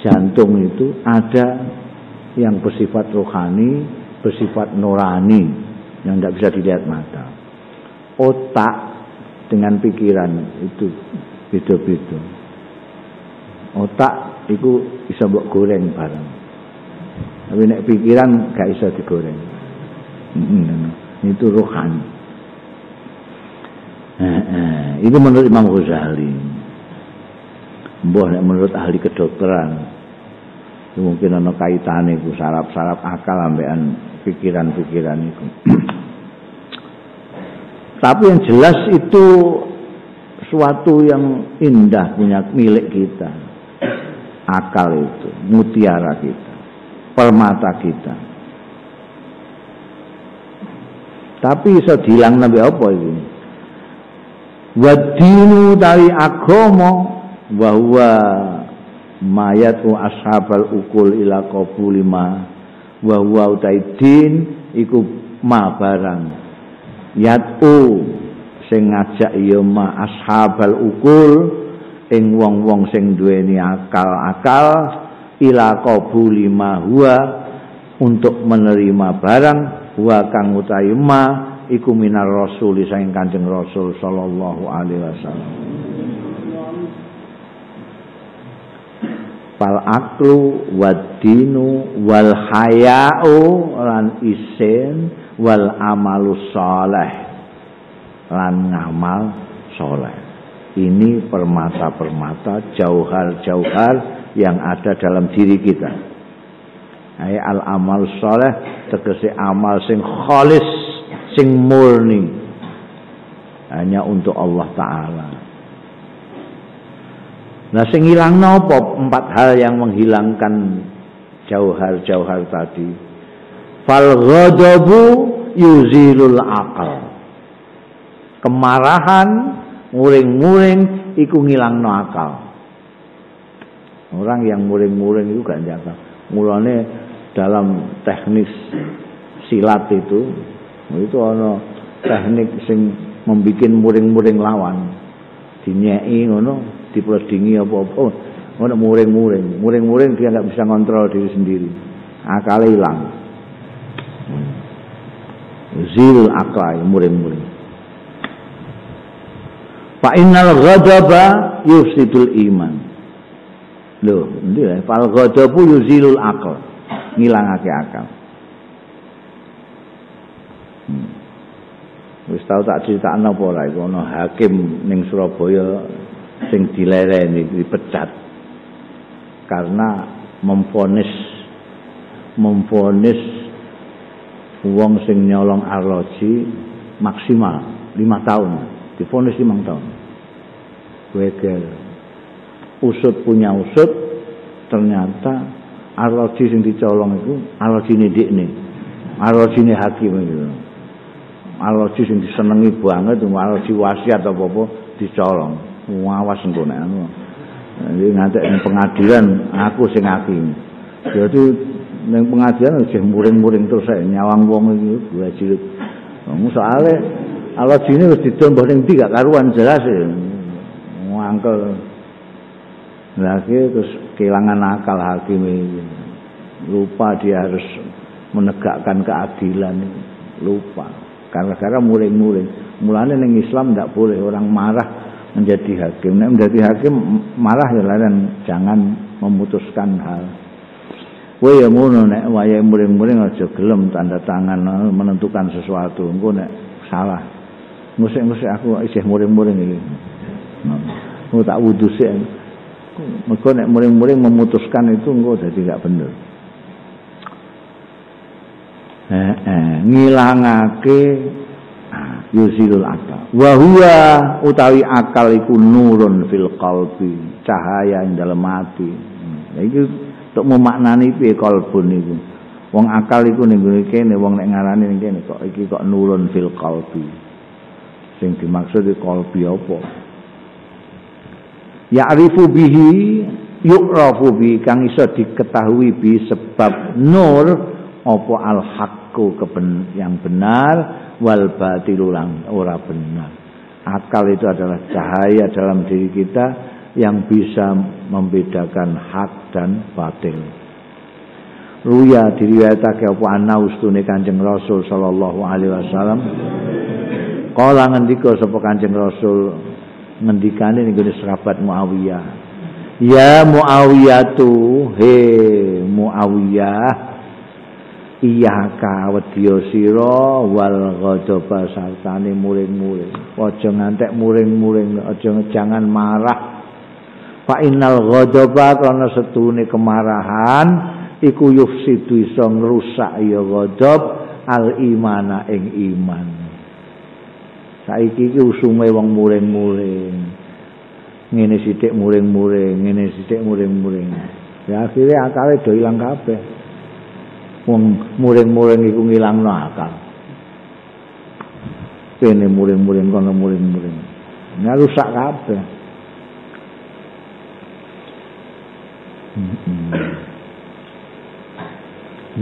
jantung itu ada yang bersifat rohani, bersifat nurani yang tidak bisa dilihat mata. Otak dengan pikiran itu beda-beda. Otak itu bisa mbok goreng barang. Tapi nek pikiran gak bisa digoreng. Itu rohani. Itu menurut Imam Ghazali. Mbah nek menurut ahli kedokteran, mungkin ana kaitane ku saraf-saraf akal ambekan pikiran-pikiran itu. Tapi yang jelas itu suatu yang indah punya milik kita. Akal itu mutiara kita, permata kita. Tapi iso diilang nabi apa itu? Wadinu dari agama bahwa mayatu ashabal ukul ila qabulima bahwa utai din iku ma barang yatu sing ngajak iya ma ashabal ukul ing wong-wong sing duweni akal-akal ila qabuli ma huwa untuk menerima barang wa kang utahe ma iku minar rasul saking Kanjeng Rasul sallallahu alaihi wasallam. Fal aqlu waddinu wal haya'u lan isin wal amalu saleh lan ngamal saleh. Ini permata-permata, jauhar-jauhar yang ada dalam diri kita. Ay al amal soleh tegese amal sing kholis, sing murni, hanya untuk Allah Taala. Nah, sing hilang nopo empat hal yang menghilangkan jauhar-jauhar tadi. Fal ghadabu yuzilul akal. Kemarahan, muring-muring, iku ngilangno akal. Orang yang muring-muring itu gak nyata. Mulanya dalam teknis silat itu, itu ono teknik sing membuat muring-muring lawan, dinyai, ono dipledingi apa-apa, ono muring-muring, muring-muring dia nggak bisa ngontrol diri sendiri, akal hilang, zil akal, muring-muring. Fa innal ghadaba yufsidul iman. Loh, nanti lah. Fal ghadabu yuzilul akal, ngilangake akal. Wis tau tak critakno apa ora iku ana hakim ning Surabaya sing dilereni dipecat karena memvonis memvonis wong sing nyolong arloji maksimal lima tahun, divonis lima tahun. Wegel usut punya usut, ternyata arloji yang dicolong itu arloji ini dikne, arloji ini hakim gitu, arloji yang disenangi banget, arloji wasiat atau apa-apa dicolong, ngawas nggone anu, jadi ngantek di pengadilan aku sing hakim, jadi di pengadilan sih muring-muring terus saya nyawang wong itu dua jilid, soalnya arloji ini harus didomboh yang tiga karuan jelas ya, ngangkel. Lagi terus kehilangan akal hakim ini, lupa dia harus menegakkan keadilan, lupa karena-karena muring-muring. Mulanya neng Islam tidak boleh orang marah menjadi hakim. Neng menjadi hakim marah ya lain, jangan memutuskan hal. Wah ya mono neng, wah ya muring-muring aja gelem tanda tangan menentukan sesuatu. Engko neng salah, ngusik-ngusik aku isih muring-muring ini, aku tak wudhu sih. Mereka nek muring-muring memutuskan itu engko dadi gak bener. Eh, eh, ngilangake yuzilul akal. Wa huwa utawi akal iku nurun fil qalbi, cahaya ing dalem ati. Nah iki untuk memaknani piye qalbun niku. Wong akal iku ning ngene kene, wong nek ngarani ning kene kok iki kok nurun fil qalbi. Sing dimaksud iki qalbi apa? Ya'rifu bihi yu'rafu bihi, kang iso diketahui bi sebab nur apa al haqqu yang benar wal batilu lang ora benar. Akal itu adalah cahaya dalam diri kita yang bisa membedakan hak dan batil. Ruya diriwayatake apa ana ustune Kanjeng Rasul sallallahu alaihi wasallam. Kala ngendika sapa Kanjeng Rasul ngendikane ning gone sahabat Muawiyah. Ya Muawiyatu, he Muawiyah, iyaka wedya sira wal ghadaba sartane muring-muring. Aja ngantek muring-muring, aja jangan marah. Fa innal ghadaba, karena setune kemarahan iku yufsidu, iso ngrusak ya ghadab al imana ing iman. Saiki iki usume wong muring-muring. Ngene sithik muring-muring, ngene sithik muring-muring. Ya akhire akale do ilang kabeh. Muring-muring iku ngilangno akal. Kene muring-muring, kono muring-muring. Nah rusak kabeh.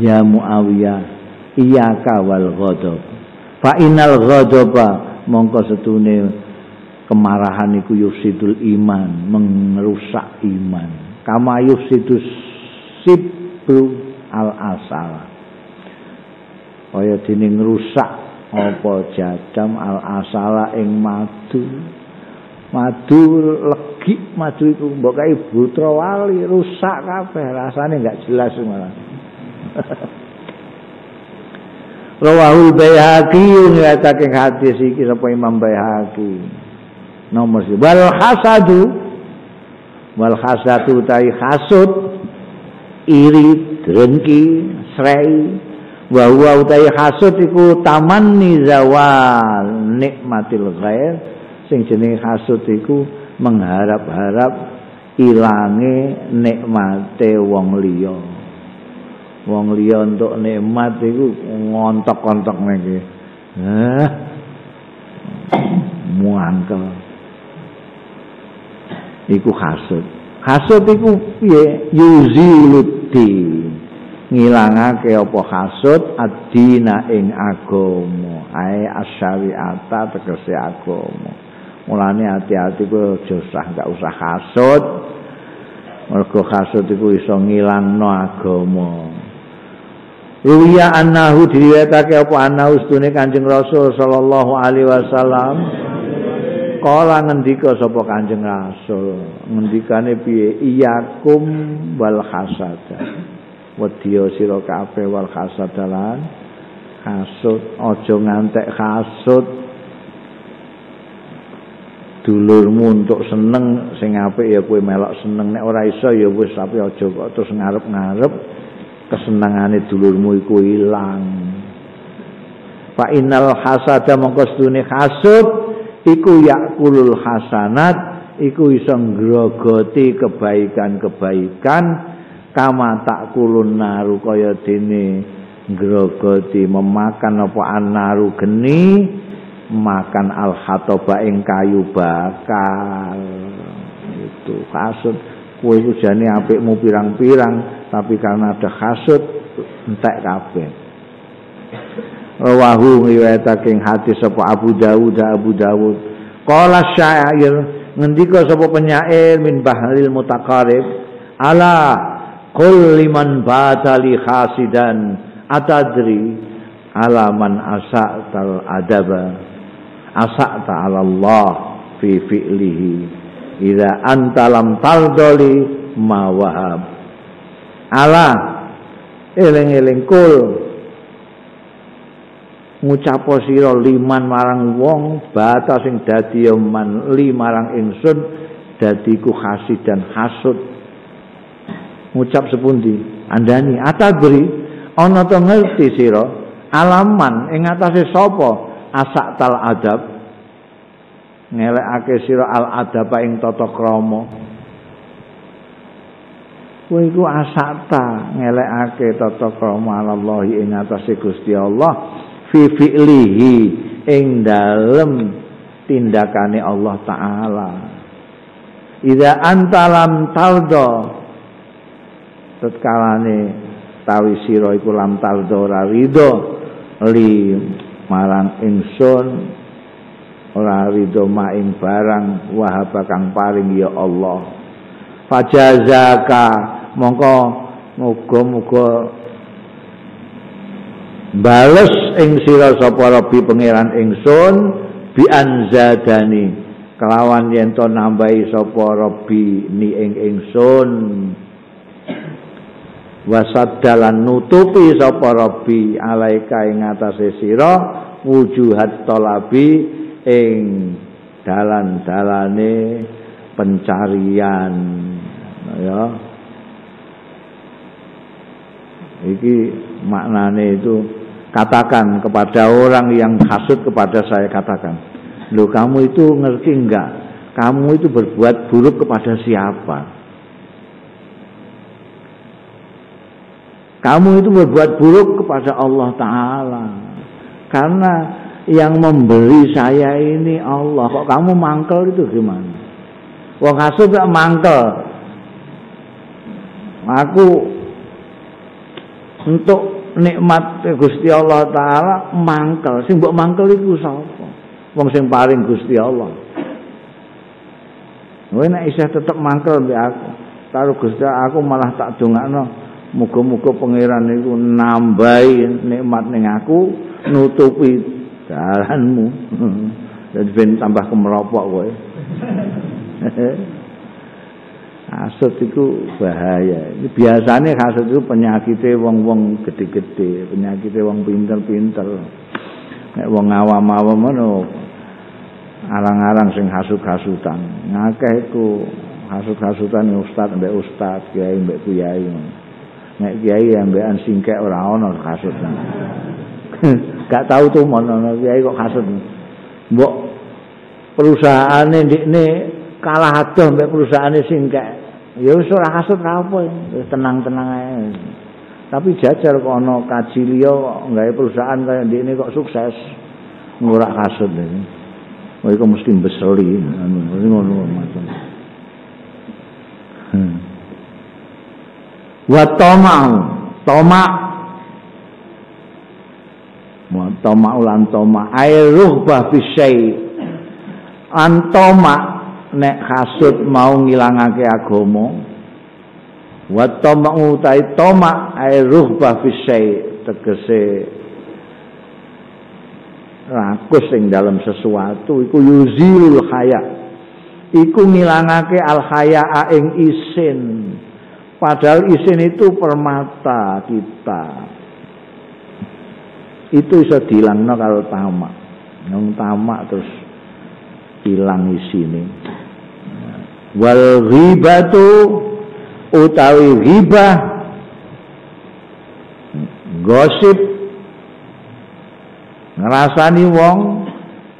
Ya Muawiyah, iyaka wal ghadab. Fa innal ghadaba, mongko setune kemarahan iku yufsidul iman, mengrusak iman. Kama yufsidus sibru al asal, kaya dene ngrusak apa jadam al asala ing madu. Madu legi, madu itu mbok kae butra wali, rusak kabeh, rasane enggak jelas malah. Rawahul Baihaqi, ngriwayatake hadis iki sapa Imam Baihaqi. Nomor siji wal hasadu, wal hasadu tai hasud, iri, dengki, srei. Wa huwa utai hasud iku tamanni zawal nikmatil ghair. Sing jenenge hasud iku mengharap-harap ilange nikmate wong liya. Wong liya entuk nikmat iku ngontok-kontok niki. Hah. Muangkel. Iku hasud. Hasud iku piye? Yuziluddin. Ngilangake apa hasud ad-dina ing agama, ae asyariata tegese agama. Mulane hati-hati kowe aja usah gak usah hasud. Mergo hasud iku iso ngilangno agama. Ruya annahu, diriwayatake apa ana ustune Kanjeng Rasul sallallahu alaihi wasallam. Kala ngendika sapa Kanjeng Rasul, ngendikane piye? Iyakum wal hasad. Wedya sira kabeh wal hasad lan hasud, aja ngantek hasud. Dulurmu untuk seneng sing apik ya kowe melok seneng, nek ora iso ya wis, tapi aja kok terus ngarep-ngarep kesenengane dulurmu iku ilang. Fa innal hasada, mongko sedune hasud iku yakulul hasanat, iku iso ngrogoti kebaikan-kebaikan. Kama takulun naru, kaya dene ngrogoti memakan apa annaru geni, makan al-hatoba ing kayu bakar. Itu hasud. Kowe iku jane apikmu pirang-pirang, tapi karena ada hasud entek kabeh. Rawahu, riwayatake hadis sapa Abu Dawud, Abu Dawud. Qala syair, ngendika sapa penyair min bahril mutaqarib, ala kul liman batali khasidan atadri alaman asa'tal adaba asa'ta ala Allah fi fi'lihi idza anta lam tardoli ma wahab ala eling-eling kul ngucapo sira liman marang wong batas sing dadi man limarang ingsun dadiku khasidan hasud. Ngucap sepundi andani atadri ana to ngerti sira alaman ing atase sapa asak tal adab ngelekake sira al adab ing tata krama. Kowe iku asak ta ngelekake tata krama Allah ing atase Gusti Allah fi fi'lihi ing dalem tindakane Allah taala. Idza antalam tardo tetkalane tawi sira iku lam tardo ora ridho li marang ingsun ora ridho maing barang wahaba kang paring ya Allah fajazaka mongko muga-muga bales ing sira sapa Rabbi pangeran ingsun bi anzadani kelawan yen to nambahi sapa Rabbi ni ing ingsun wasad dalan nutupi sapa Rabbi alaika ing atase sira wujuhat talabi ing dalan-dalane pencarian ya. Iki maknane itu katakan kepada orang yang hasud kepada saya, katakan, "Loh, kamu itu ngerti enggak? Kamu itu berbuat buruk kepada siapa? Kamu itu berbuat buruk kepada Allah Ta'ala. Karena yang memberi saya ini Allah. Kok kamu mangkel itu gimana? Wong hasud gak mangkel. Aku untuk nikmat Gusti Allah Ta'ala mangkel. Sing mbok mangkel itu sapa? Wong sing paring Gusti Allah. Kowe nek isih tetep mangkel mbek aku. Karo Gusti aku malah tak dongakno. Muga-muga pangeran itu nambahi nikmat ning aku, nutupi dalanmu. Jadi ben tambah kemeropok kowe. Hasud itu bahaya. Ini biasanya hasud itu penyakite wong-wong gede-gede, penyakite wong pinter-pinter. Nek wong awam-awam ngono arang-arang sing hasud-hasutan. Ngakeh iku hasud-hasutan ustaz mbek ustaz, kiai mbek kiai. Nek kiai ambekan singkek ora ana hasud. Gak tau tuh mono kiai kok hasud. Mbok perusahaane ndikne kalah adoh mbek perusahaane singkek. Ya wis ora hasud ra apa, tenang-tenang ae. Tapi jajar kok ana kajilio kok gawe perusahaan kaya ndikne kok sukses. Ora hasud iki. Kowe kok mesti mbeseli ngono macam. Hmm. Wa tama'u tama' wa tama'u lan tama' ay ruhbah bisyai an tama' nek hasud mau ngilangake agama wa tama'u ta tama' ay ruhbah bisyai tegese rakus ing dalam sesuatu iku yuzilul haya iku ngilangake al hayaa ing isin. Padahal isin itu permata kita. Itu bisa dihilangno kalau tamak. Nang tamak terus hilang isine. Wal ghibatu utawi ghibah gosip ngrasani wong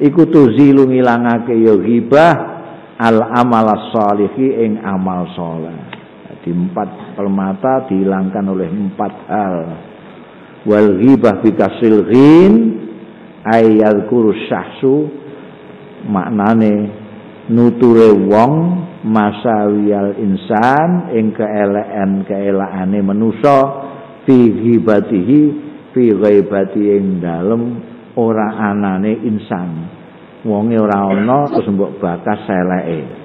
iku tuzilu ngilangake ya ghibah al amalas sholihi ing amal saleh. Di empat permata dihilangkan oleh empat hal. Wal ghibah bikasil ghin ayal kurus syahsu maknane nuture wong masawiyal insan ing keelaan keelaane manusa fi ghibatihi fi ghaibati ing dalem ora anane insan wonge ora ana terus mbok bakas seleke.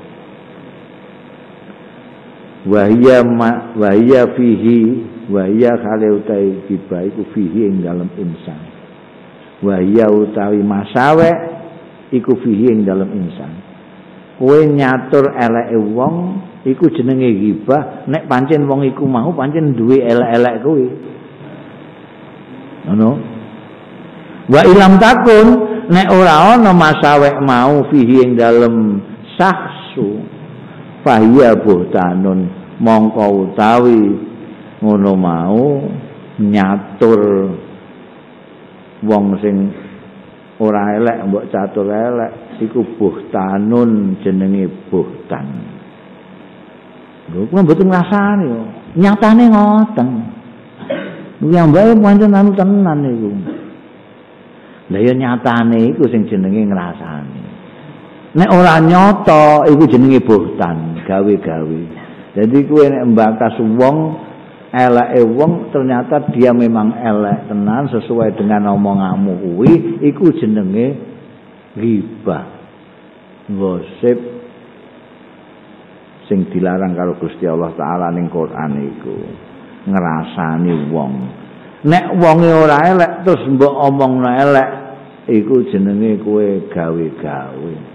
Wahia ma wahia fihi wahia kale utawi ghibah iku fihi ing dalem insan wahia utawi masawe iku fihi ing dalem insan kowe nyatur eleke wong iku jenenge ghibah nek pancen wong iku mau pancen duwe elek-elek kowe ngono wa ilam takun nek ora ana masawe mau fihi ing dalem syahsu fahiya buhtanun mongko utawi ngono mau nyatur wong sing Ora elek mbok catur elek, iku buhtanun jenenge buhtan. Lho kok mboten ngrasani kok. Nyatane ngoten. Yang bae pancen anu tenan niku. Lah ya nyatane iku sing jenenge ngrasani. Nek ora nyata iku jenenge buhtan, gawe-gawe. Dadi kowe nek mbakas wong eleke wong ternyata dia memang elek tenan sesuai dengan omonganmu kuwi iku jenenge ghibah. Gosip sing dilarang karo Gusti Allah taala ning Quran iku ngrasani wong. Nek wonge ora elek terus mbok omongno elek iku jenenge kowe gawe-gawe.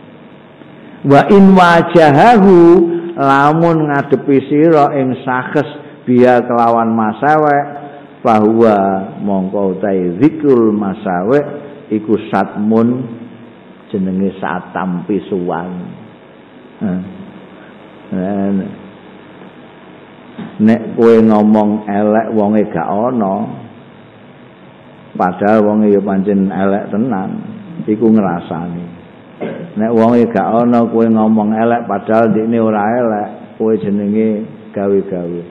Wa in wajahahu lamun ngadepi sira ing sakes biya kelawan masawek bahwa mongko utai zikul masawek iku satmun jenenge saat tampi suwan. Nek kowe ngomong elek wonge gak ana padahal wonge ya pancen elek tenan iku ngrasani. Nek wonge gak ana kowe ngomong elek padahal ndekne ora elek kowe jenenge gawe-gawe.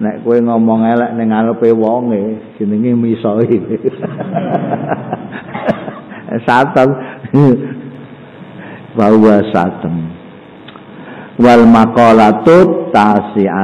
Nek kowe ngomong elek ning ngarepe wonge jenenge misoi. Satan bahwa satan wal maqalatu tasi'a.